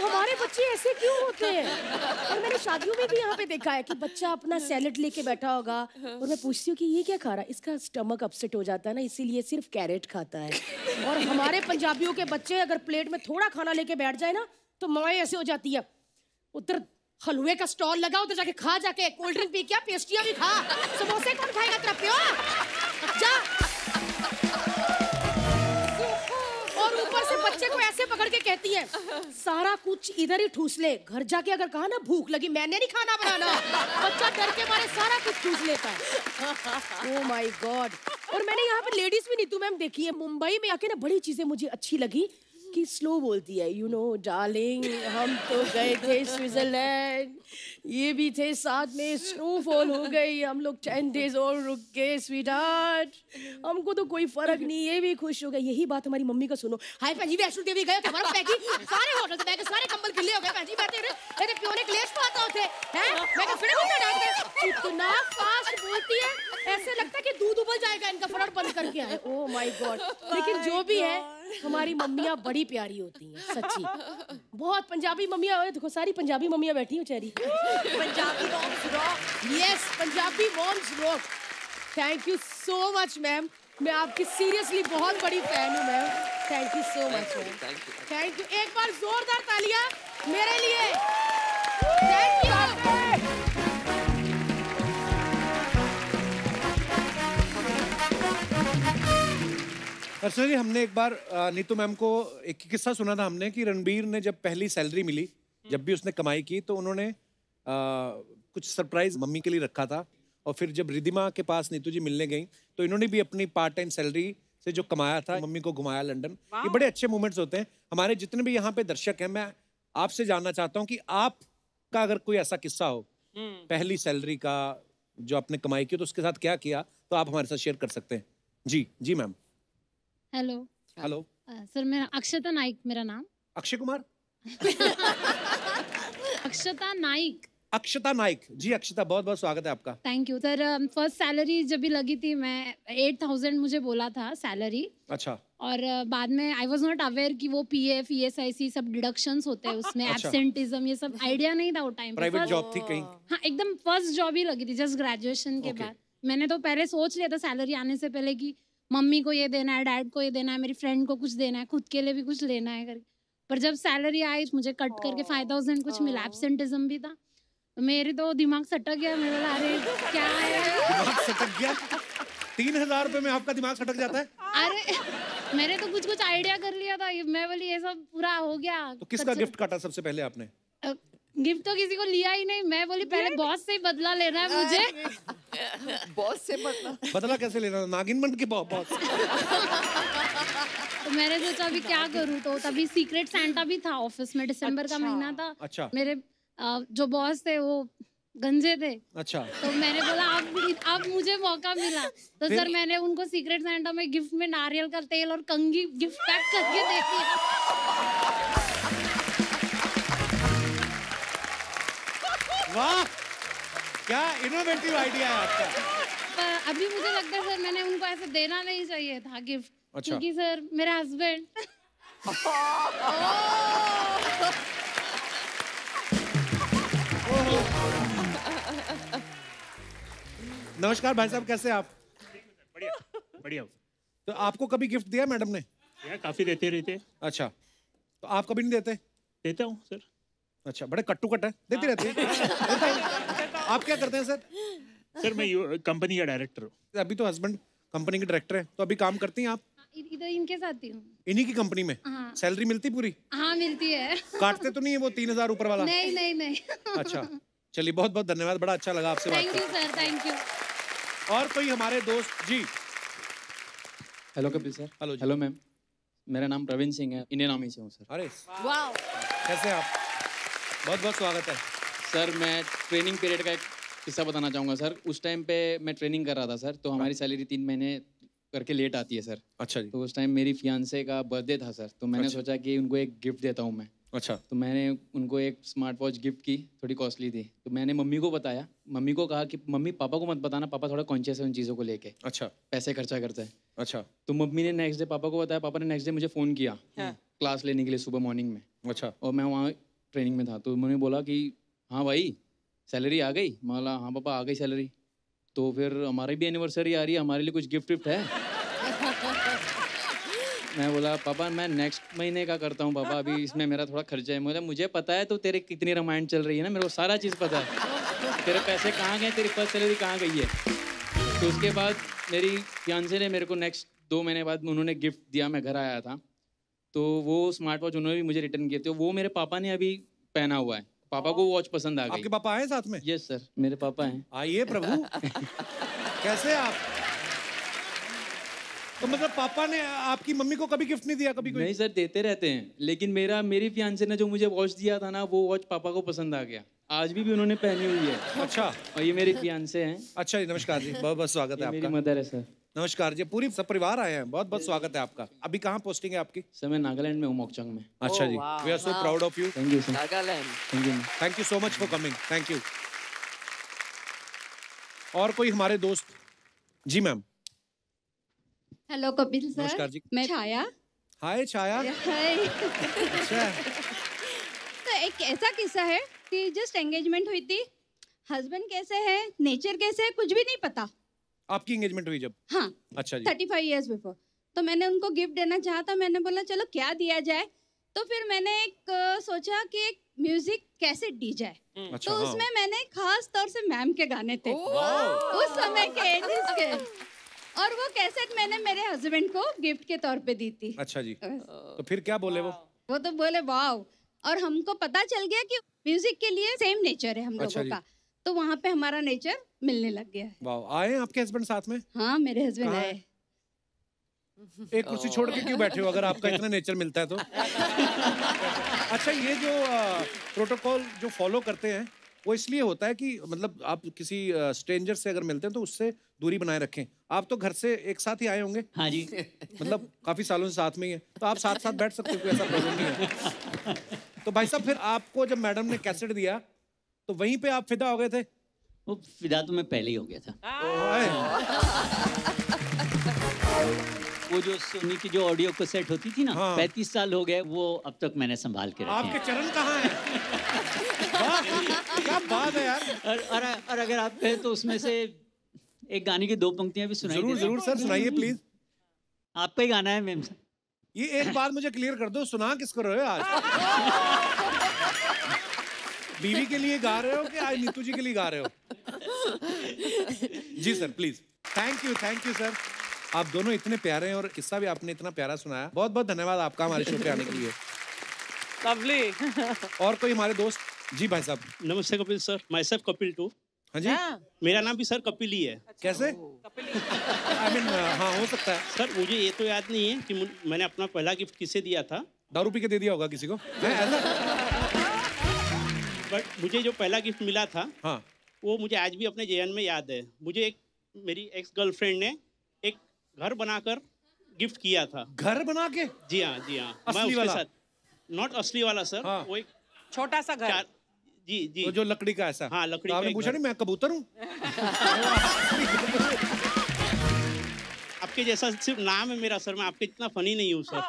हमारे बच्चे ऐसे क्यों होते हैं? और मैंने शादियों में भी यहाँ पे देखा है कि बच्चा अपना सैलेड लेके बैठा होगा और मैं पूछती हूँ कि ये क्या खा रहा है, इसका स्टमक अपसेट हो जाता है ना इसीलिए सिर्फ कैरेट खाता है। और हमारे पंजाबियों के बच्चे अगर प्लेट में थोड़ा खाना लेके बैठ जाए ना तो माँ ऐसे हो जाती है, उधर हलवे का स्टॉल लगा, उधर जाके खा, जाके कोल्ड ड्रिंक पी, क्या पेस्ट्रियाँ भी खा, समोसे कौन खाएगा तेरा प्यो जा। बच्चे को ऐसे पकड़ के कहती है सारा कुछ इधर ही ठूस ले, घर जाके अगर कहा ना भूख लगी मैंने नहीं खाना बनाना, बच्चा डर के मारे सारा कुछ ठूस लेता है। Oh my God. और मैंने यहाँ पे लेडीज भी नीतू मैम देखी है मुंबई में आके ना, बड़ी चीजें मुझे अच्छी लगी कि स्लो बोलती है, यू नो डार्लिंग हम तो गए थे स्विट्जरलैंड, ये भी थे साथ में, स्नोफॉल हो गई, हम लोग 10 डेज और रुक गए स्वीटहार्ट, हमको तो कोई फर्क नहीं, ये भी खुश हो गए। यही बात हमारी मम्मी का सुनो, हाय पाजी वैष्णो देवी गए थे, हमारा पैकी सारे होटल से बैग सारे कंबल गिले हो गए, पाजी बैठे रे मेरे प्यो ने क्लेश पाता होते हैं, मैं तो फिर उनका डांट गए, इतना फास्ट बोलती है ऐसे लगता है कि दूध उबल जाएगा इनका, फटाफट बंद करके आए। Oh my God. लेकिन जो भी है हमारी मम्मियाँ बड़ी प्यारी होती हैं सच्ची, बहुत पंजाबी मम्मियाँ। देखो सारी पंजाबी मम्मियाँ बैठी हैं बेचारी। Punjabi moms rock. Yes Punjabi moms rock. Thank you so much ma'am, मैं आपकी सीरियसली बहुत बड़ी फैन हूँ ma'am. Thank you so much ma'am, thank you. एक बार जोरदार तालियां मेरे लिए। Thank you. अर्चना जी हमने एक बार नीतू मैम को एक किस्सा सुना था हमने कि रणबीर ने जब पहली सैलरी मिली, जब भी उसने कमाई की तो उन्होंने कुछ सरप्राइज मम्मी के लिए रखा था, और फिर जब रिधिमा के पास नीतू जी मिलने गई तो इन्होंने भी अपनी पार्ट टाइम सैलरी से जो कमाया था मम्मी को घुमाया लंदन। ये बड़े अच्छे मोमेंट्स होते हैं। हमारे जितने भी यहाँ पे दर्शक हैं, मैं आपसे जानना चाहता हूँ कि आपका अगर कोई ऐसा किस्सा हो पहली सैलरी का जो आपने कमाई की तो उसके साथ क्या किया, तो आप हमारे साथ शेयर कर सकते हैं। जी जी मैम। हेलो हेलो सर, मेरा अक्षता नाइक, मेरा नाम। अक्षय कुमार। अक्षता नाइक। अक्षता नाइक जी। अक्षता बहुत बहुत स्वागत है आपका। Thank you sir. First salary जब भी लगी थी मैं 8000 मुझे बोला था सैलरी। अच्छा। और बाद में आई वाज नॉट अवेयर कि वो पीएफ ईएसआईसी सब डिडक्शंस होते हैं उसमें, एब्सेंटिज्म ये सब आइडिया नहीं था वो टाइम पे। प्राइवेट जॉब थी कहीं। हाँ एकदम फर्स्ट जॉब ही लगी थी जस्ट ग्रेजुएशन के बाद। मैंने तो पहले सोच लिया था सैलरी आने से पहले कि मम्मी को ये देना है, डैड को ये देना है, मेरी फ्रेंड को कुछ देना है, खुद के लिए भी कुछ लेना है करके। पर जब सैलरी आई मुझे कट करके 5000 कुछ मिला, एब्सेंटिज्म भी था, मेरे तो दिमाग सटक गया, मेरे बोला अरे क्या है, दिमाग सटक गया। 3000 रुपए में आपका दिमाग सटक जाता है? अरे मैंने तो कुछ कुछ आइडिया कर लिया था, मैं बोली ये सब पूरा हो गया। तो किसका गिफ्ट काटा सबसे पहले आपने? गिफ्ट तो किसी को लिया ही नहीं, मैं बोली पहले बॉस से ही बदला लेना है मुझे। बॉस से बदला कैसे लेना? नागिन बन के बॉस। तो मैंने सोचा अभी क्या करूँ, तो तभी सीक्रेट सेंटा भी था ऑफिस में, दिसंबर का महीना था। अच्छा। मेरे जो बॉस थे वो गंजे थे। अच्छा। तो मैंने बोला अब मुझे मौका मिला, तो सर मैंने उनको सीक्रेट सेंटा में गिफ्ट में नारियल का तेल और कंघी गिफ्ट पैक करके दे दिया। वाह, क्या इनोवेटिव आइडिया है आपका। पर अभी मुझे लगता है सर मैंने उनको ऐसे देना नहीं चाहिए था गिफ्ट। अच्छा। क्योंकि सर मेरे हस्बैंड। नमस्कार भाई साहब, कैसे आप? बढ़िया बढ़िया। तो आपको कभी गिफ्ट दिया मैडम ने? यार काफी देते रहते। अच्छा, तो आप कभी नहीं देते? देता हूँ सर। अच्छा, बड़े कट्टू कट है, देते रहते हैं। आप क्या करते हैं सर? सर मैं कंपनी का डायरेक्टर हूँ। अभी तो हस्बैंड कंपनी के डायरेक्टर हैं, तो अभी काम करती हैं आप? इधर इनके साथ ही हूँ, इन्हीं की कंपनी में। सैलरी मिलती पूरी? हाँ मिलती है। काटते तो नहीं है वो 3000 ऊपर वाला? नहीं नहीं नहीं। अच्छा चलिए, बहुत बहुत धन्यवाद, बड़ा अच्छा लगा आपसे। Thank you sir, thank you. और कोई हमारे दोस्त? जी hello Kapil sir. Hello hello ma'am, मेरा नाम प्रवीण सिंह है, इन्हें नाम ही से हूँ सर। अरे वाह, कैसे आप? बहुत बहुत स्वागत है सर। मैं ट्रेनिंग पीरियड का एक किस्सा बताना चाहूँगा सर। उस टाइम पे मैं ट्रेनिंग कर रहा था सर, तो हमारी सैलरी 3 महीने करके लेट आती है सर। अच्छा जी। तो उस टाइम मेरी फियांसे का बर्थडे था सर, तो मैंने सोचा कि उनको एक गिफ्ट देता हूँ मैं। अच्छा। तो मैंने उनको एक स्मार्ट वॉच गिफ्ट की, थोड़ी कॉस्टली थी। तो मैंने मम्मी को बताया, मम्मी को कहा कि मम्मी पापा को मत बताना, पापा थोड़ा कॉन्शियस है उन चीज़ों को लेके। अच्छा। पैसे खर्चा करते हैं। अच्छा। तो मम्मी ने नेक्स्ट डे पापा को बताया, पापा ने नेक्स्ट डे मुझे फ़ोन किया क्लास लेने के लिए सुबह मॉर्निंग में। अच्छा। और मैं वहाँ ट्रेनिंग में था, तो उन्होंने बोला कि हाँ भाई सैलरी आ गई? मैं बोला हाँ पापा आ गई सैलरी। तो फिर हमारी भी एनिवर्सरी आ रही है, हमारे लिए कुछ गिफ्ट विफ्ट है? मैं बोला पापा मैं नेक्स्ट महीने का करता हूँ पापा, अभी इसमें मेरा थोड़ा खर्चा है। बोला मुझे पता है, तो तेरे कितनी रामायण चल रही है ना, मेरे को सारा चीज़ पता है, तेरे पैसे कहाँ गए, तेरी फर्स्ट सैलरी कहाँ गई है। तो उसके बाद मेरी फियांसे ने मेरे को नेक्स्ट 2 महीने बाद उन्होंने गिफ्ट दिया। मैं घर आया था, तो वो स्मार्ट वॉच उन्होंने भी मुझे रिटर्न किए थे, वो मेरे पापा ने अभी पहना हुआ है। पापा को वॉच पसंद आ गई। आपके पापा आए साथ में? यस सर, मेरे पापा हैं। आइए प्रभु। कैसे आप? तो मतलब पापा ने आपकी मम्मी को कभी गिफ्ट नहीं दिया? कभी कोई? नहीं सर, देते रहते हैं, लेकिन मेरी फियांसे ने जो मुझे वॉच दिया था ना, वो वॉच पापा को पसंद आ गया, आज भी उन्होंने पहनी हुई है। अच्छा। और ये मेरी फियांसे हैं। अच्छा जी, नमस्कार जी, बहुत बहुत स्वागत है आपका। मेरी मदर है सर। नमस्कार जी, पूरी सब परिवार आए हैं, बहुत बहुत स्वागत है आपका। अभी कहाँ पोस्टिंग है आपकी? सर मैं नागालैंड में हूँ, मोकचंग में। अच्छा जी, we are so proud of you. Thank you sir. Nagaland. Thank you so much for coming. Thank you. और कोई हमारे दोस्त? जी मैम। Hello Kapil sir. नमस्कार जी, मैं छाया। हाय छाया। अच्छा। तो एक ऐसा किस्सा है कि जस्ट एंगेजमेंट हुई थी, हस्बैंड कैसे है, नेचर कैसे है, कुछ भी नहीं पता। आपकी एंगेजमेंट हुई जब? हाँ। अच्छा जी। 35 years बिफोर। तो मैंने उनको गिफ्ट देना चाहता, मैंने बोला चलो क्या दिया जाए, तो फिर मैंने एक सोचा कि एक म्यूजिक कैसे दी जाए। अच्छा, तो हाँ। उसमें मैंने खास तौर से मैम के गाने थे उस समय के, 80s के, और वो कैसेट मैंने मेरे हस्बैंड को गिफ्ट के तौर पे दी थी। अच्छा जी। तो फिर क्या बोले वो? वो तो बोले वाव, और हमको पता चल गया कि म्यूजिक के लिए सेम नेचर है हम लोगों का, तो वहाँ पे हमारा नेचर मिलने लग गया है। वाह, आए आपके हस्बैंड साथ में? हाँ मेरे हस्बैंड आए। एक कुर्सी छोड़ के क्यों बैठे हो अगर आपका इतना नेचर मिलता है तो। अच्छा, ये जो प्रोटोकॉल जो फॉलो करते हैं वो इसलिए होता है कि मतलब आप किसी स्ट्रेंजर से अगर मिलते हैं तो उससे दूरी बनाए रखें। आप तो घर से एक साथ ही आए होंगे? हाँ जी। मतलब काफी सालों से साथ में ही है, तो आप साथ साथ बैठ सकते हो, कोई ऐसा प्रॉब्लम नहीं है। तो भाई साहब, फिर आपको जब मैडम ने कैसेट दिया तो वहीं पे आप फिदा हो गए थे? वो फिदा तो मैं पहले ही हो गया था। वो जो सोनी की जो ऑडियो कैसेट होती थी ना, हाँ। 35 साल हो गए वो अब तक मैंने संभाल के रखी। आपके चरण कहाँ हैं? क्या बात है यार। और अगर आप कहें तो उसमें से एक गाने की 2 पंक्तियाँ भी सुनाइए। जरूर जरूर सर, सुनाइए प्लीज। आपका ही गाना है मैम। ये एक बात मुझे क्लियर कर दो, सुना किसको रहे हो आज? बीवी के लिए गा रहे हो कि आज नीतू जी के लिए गा रहे हो? जी sir please. Thank you sir, आप दोनों इतने प्यारे हैं और किस्सा भी आपने इतना प्यारा सुनाया, बहुत बहुत धन्यवाद आपका हमारे शो पे आने के लिए। लवली। और कोई हमारे दोस्त? जी भाई साहब। नमस्ते Kapil sir, myself Kapil too. हाँ जी, मेरा नाम भी सर कपिल ही है। कैसे? आई मीन हाँ हो सकता है सर, मुझे ये तो याद नहीं है कि मैंने अपना पहला गिफ्ट किसे दिया था। दारू पी के दे दिया होगा किसी को। बट मुझे जो पहला गिफ्ट मिला था हाँ, वो मुझे आज भी अपने जहन में याद है। मुझे एक मेरी एक्स गर्लफ्रेंड ने एक घर बनाकर गिफ्ट किया था। घर बना के? जी हाँ जी हाँ, असली वाला? नॉट असली वाला सर, वो एक छोटा सा घर। जी जी, तो जो लकड़ी का ऐसा। हाँ लकड़ी। तो आपने पूछा नहीं मैं कबूतर हूँ? आपके जैसा सिर्फ नाम है मेरा सर, मैं आपके इतना फनी नहीं हूँ सर।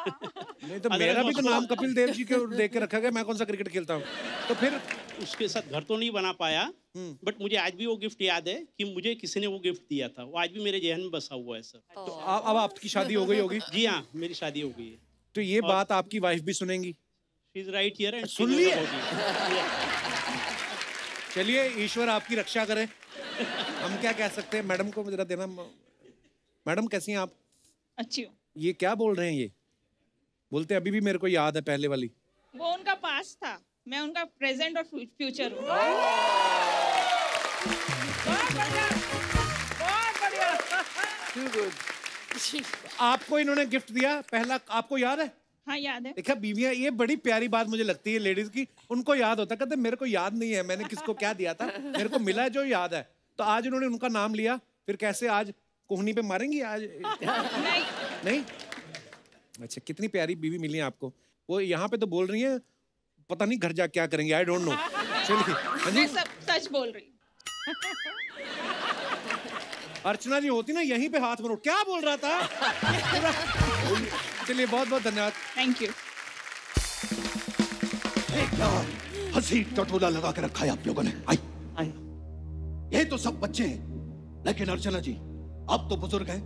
नहीं तो मेरा भी तो नाम कपिल देव जी के देख के रखा गया, मैं कौन सा क्रिकेट खेलता हूँ। तो फिर उसके साथ घर तो नहीं बना पाया, बट मुझे आज भी वो गिफ्ट याद है कि मुझे किसी ने वो गिफ्ट दिया था, वो आज भी मेरे जहन में बसा हुआ है सर। तो अब आपकी शादी हो गई होगी? जी हाँ मेरी शादी हो गई है। तो ये बात आपकी वाइफ भी सुनेंगी? She is right here and सुन ली। चलिए ईश्वर आपकी रक्षा करें, हम क्या कह सकते हैं। मैडम को जरा देना। मैडम कैसी हैं आप? अच्छी हूँ। ये क्या बोल रहे हैं? ये बोलते अभी भी मेरे को याद है पहले वाली। वो उनका पास्ट था, मैं उनका प्रेजेंट और फ्यूचर हूँ। बहुत बढ़िया, बहुत बढ़िया। Too good. आपको इन्होंने गिफ्ट दिया पहला, आपको याद है? हाँ याद है। देखा बीवियां, ये बड़ी प्यारी बात मुझे लगती है लेडीज की, उनको याद होता, कहते मेरे को याद नहीं है मैंने किसको क्या दिया था, मेरे को मिला जो याद है। तो आज उन्होंने उनका नाम लिया, फिर कैसे आज कोहनी पे मारेंगी आज? नहीं नहीं। अच्छा कितनी प्यारी बीवी मिली है आपको। वो यहाँ पे तो बोल रही है पता नहीं घर जा क्या करेंगे, आई डोंट नो। चलिए सच बोल रही। अर्चना जी होती ना यहीं पे हाथ मरो, क्या बोल रहा था। चलिए बहुत बहुत धन्यवाद, थैंक यू। हंसी टटोला लगा के रखा है आप लोगों ने। आई आई, ये तो सब बच्चे हैं, लेकिन अर्चना जी आप तो बुजुर्ग हैं,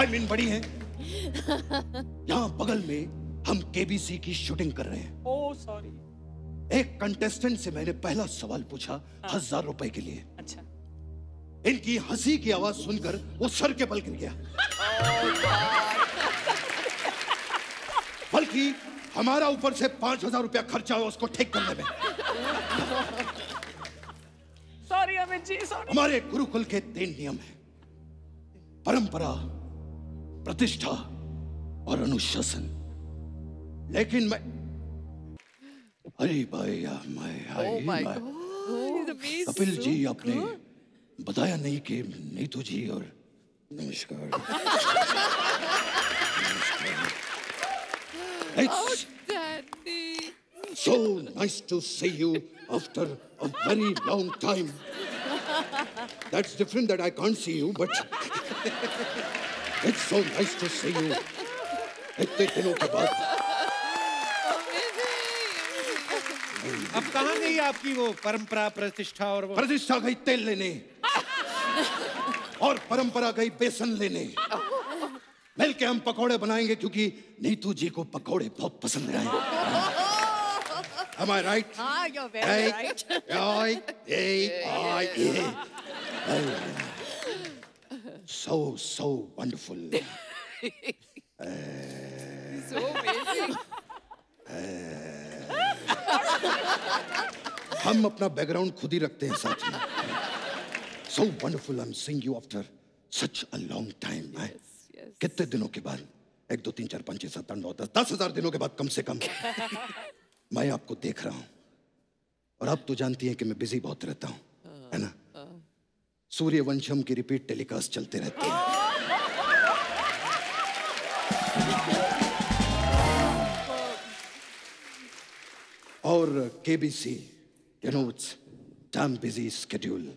आई मीन बड़ी हैं। यहाँ बगल में हम केबीसी की शूटिंग कर रहे हैं। Oh sorry. एक कंटेस्टेंट से मैंने पहला सवाल पूछा 1000 रुपए के लिए। अच्छा। इनकी हंसी की आवाज सुनकर वो सर के बल गिर गया। बल्कि हमारा ऊपर से 5000 रुपया खर्चा हुआ उसको ठीक करने में। Sorry Amit ji, sorry. हमारे गुरुकुल के 3 नियम हैं, परंपरा, प्रतिष्ठा और अनुशासन। लेकिन मैं अरे भाई कपिल जी आपने बताया नहीं कि नीतू जी और नमस्कार। It's so nice to see you after a very long time. That's different that I can't see you, but it's so nice to see you. इतने दिनों के बाद। अब कहाँ गई आपकी वो परंपरा, प्रतिष्ठा? और वो प्रतिष्ठा गई तेल लेने और परंपरा गई बेसन लेने। मिल के हम पकोड़े बनाएंगे क्योंकि नीतू जी को पकोड़े बहुत पसंद आए। Am I right? हाँ, you're very right. So wonderful. So amazing. हम अपना बैकग्राउंड खुद ही रखते हैं साथ में। So wonderful, I'm seeing you after such a long time. कितने दिनों के बाद? 1 2 3 4 5 6 7 8 9 10 10,000 दिनों के बाद कम से कम मैं आपको देख रहा हूँ। और आप तो जानती हैं कि मैं बिजी बहुत रहता हूँ, है ना? सूर्यवंशम की रिपीट टेलीकास्ट चलते रहते हैं। और KBC, you know it's damn busy schedule.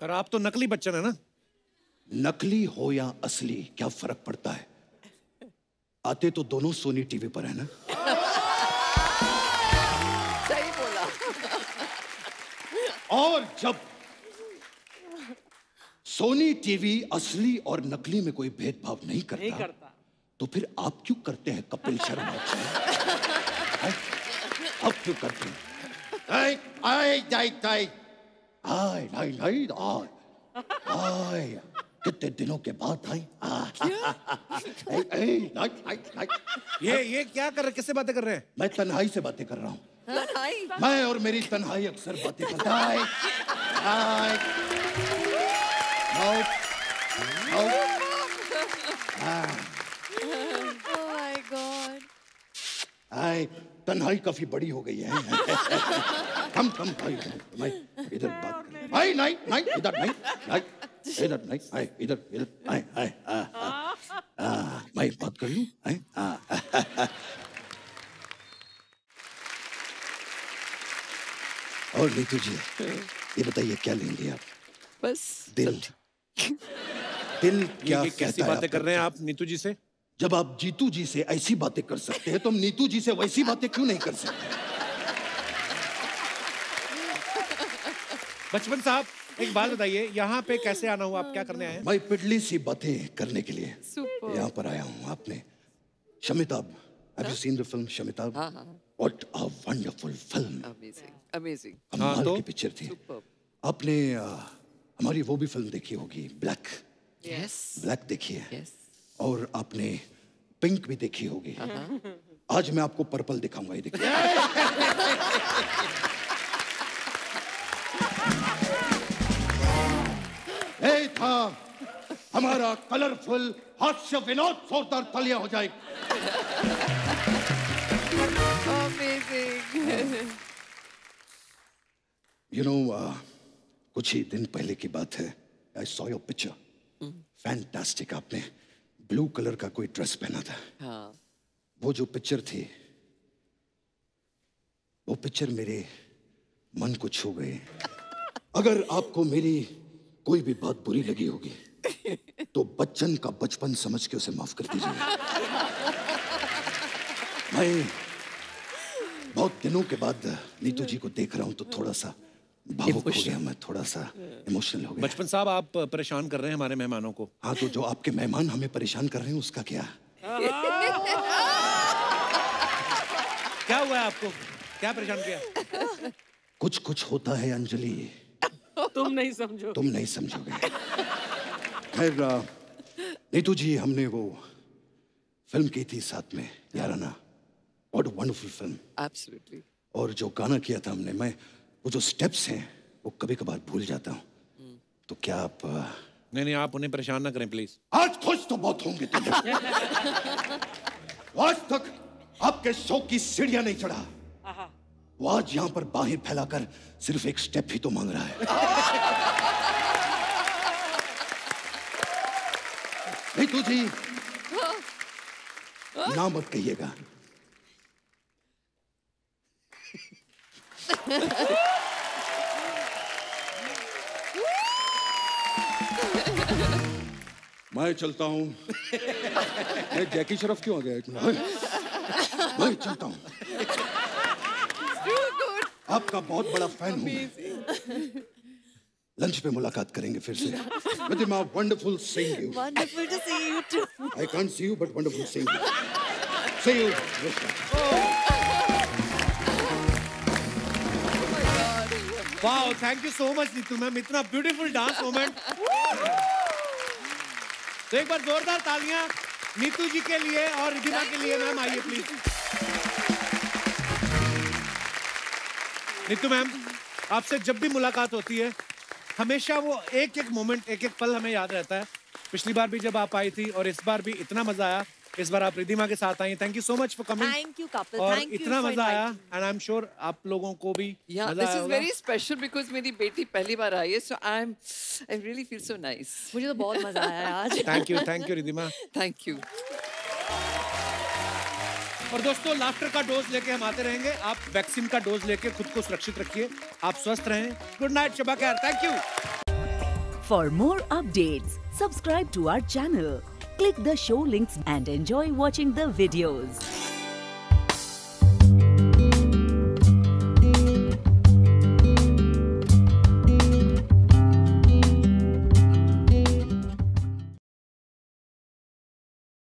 पर आप तो नकली बच्चन है ना? नकली हो या असली क्या फर्क पड़ता है, आते तो दोनों Sony TV पर है ना। सही बोला। और जब Sony TV असली और नकली में कोई भेदभाव नहीं करता तो फिर आप क्यों करते हैं कपिल शर्मा? आप क्यों करते हैं? आए कितने दिनों के बाद आई। ये क्या कर रहे, किससे बातें कर रहे हैं? मैं तन्हाई से बातें कर रहा हूँ। मैं और मेरी तन्हाई अक्सर बातें करता है। Oh my God! आई तन्हाई काफी बड़ी हो गई है। हम मैं इधर बात कर। आई नहीं नहीं इधर नहीं नहीं इधर नहीं आई इधर इधर आई आई मैं बात कर लूँ आई। और नीतू जी ये बताइए क्या लेंगे आप? बस दिल। दिल क्या ये कैसी बातें कर रहे हैं आप नीतू जी से? जब आप जीतू जी से ऐसी बातें कर सकते हैं तो हम नीतू जी से वैसी बातें क्यों नहीं कर सकते? बचपन साहब एक बात बताइए, यहाँ पे कैसे आना हुआ, आप क्या करने आए? मैं पिटली सी बातें करने के लिए यहाँ पर आया हूँ। आपने Shamitabh, have you seen the film Shamitabh? What a wonderful film! Amazing, amazing. हमारी पिक्चर थी। आपने हमारी वो भी फिल्म देखी होगी ब्लैक। Yes. ब्लैक देखी है। Yes. और आपने पिंक भी देखी होगी। आज मैं आपको पर्पल दिखाऊंगा, ये देखिए। ये था हमारा कलरफुल हास्य विनोद, जोरदार तालियां हो जाए। You know, कुछ ही दिन पहले की बात है, I saw your picture. Fantastic, आपने blue color का कोई dress पहना था। हाँ। वो जो picture थी, वो picture मेरे मन को छू गई। अगर आपको मेरी कोई भी बात बुरी लगी होगी, तो बच्चन का बचपन समझ के उसे माफ कर दीजिए। मैं बहुत दिनों के बाद नीतू जी को देख रहा हूँ तो थोड़ा सा भावुक हो गया मैं, थोड़ा सा इमोशनल हो गया। बचपन साहब आप परेशान कर रहे हैं हमारे मेहमानों को। हाँ तो जो आपके मेहमान हमें परेशान कर रहे हैं उसका क्या? क्या हुआ आपको, क्या परेशान किया? कुछ कुछ होता है अंजलि, तुम नहीं समझो, तुम नहीं समझोगे। खैर नीतू जी हमने वो फिल्म की थी साथ में याराना, What a wonderful film. Absolutely. और जो गाना किया था हमने, मैं वो जो steps हैं वो कभी-कभार भूल जाता हूँ। तो क्या आप? नहीं नहीं आप उन्हें परेशान ना करें please। आज खुश तो बहुत होंगे तुम। आज तक आपके शो की सीढ़ियाँ नहीं चढ़ा। वो आज यहाँ पर बाहें फैलाकर सिर्फ एक step ही तो मांग रहा है। नीतू जी ना मत कहिएगा। मैं चलता हूँ। मैं जैकी शरफ क्यों आ गया इतना? मैं चलता हूँ। आपका बहुत बड़ा फैन हूँ। लंच पे मुलाकात करेंगे फिर से। Ridhima, wonderful seeing you. Wonderful to see you too. I can't see you, but wonderful seeing you. See you. Wow thank you so much Neetu ma'am, इतना ब्यूटीफुल डांस मोमेंट। तो एक बार जोरदार तालियां नीतू जी के लिए और रिधिमा के लिए। मैम आइए प्लीज। नीतू मैम आपसे जब भी मुलाकात होती है हमेशा वो एक एक मोमेंट, एक एक पल हमें याद रहता है। पिछली बार भी जब आप आई थी और इस बार भी इतना मजा आया। इस बार आप रिधिमा के साथ आई, thank you so much for coming. Thank you Kapil, और इतना मजा आया एंड आई एम श्योर आप लोगों को भी मजा आया। This is very special because मेरी बेटी पहली बार आई है, so I really feel so nice. मुझे तो बहुत मजा आया आज। Thank you Ridhima, thank you. और दोस्तों लाफ्टर का डोज लेके हम आते रहेंगे, आप वैक्सीन का डोज लेके खुद को सुरक्षित रखिए, आप स्वस्थ रहें। गुड नाइट शबा खैर, thank you. For more updates subscribe to our channel. Click the show links and enjoy watching the videos.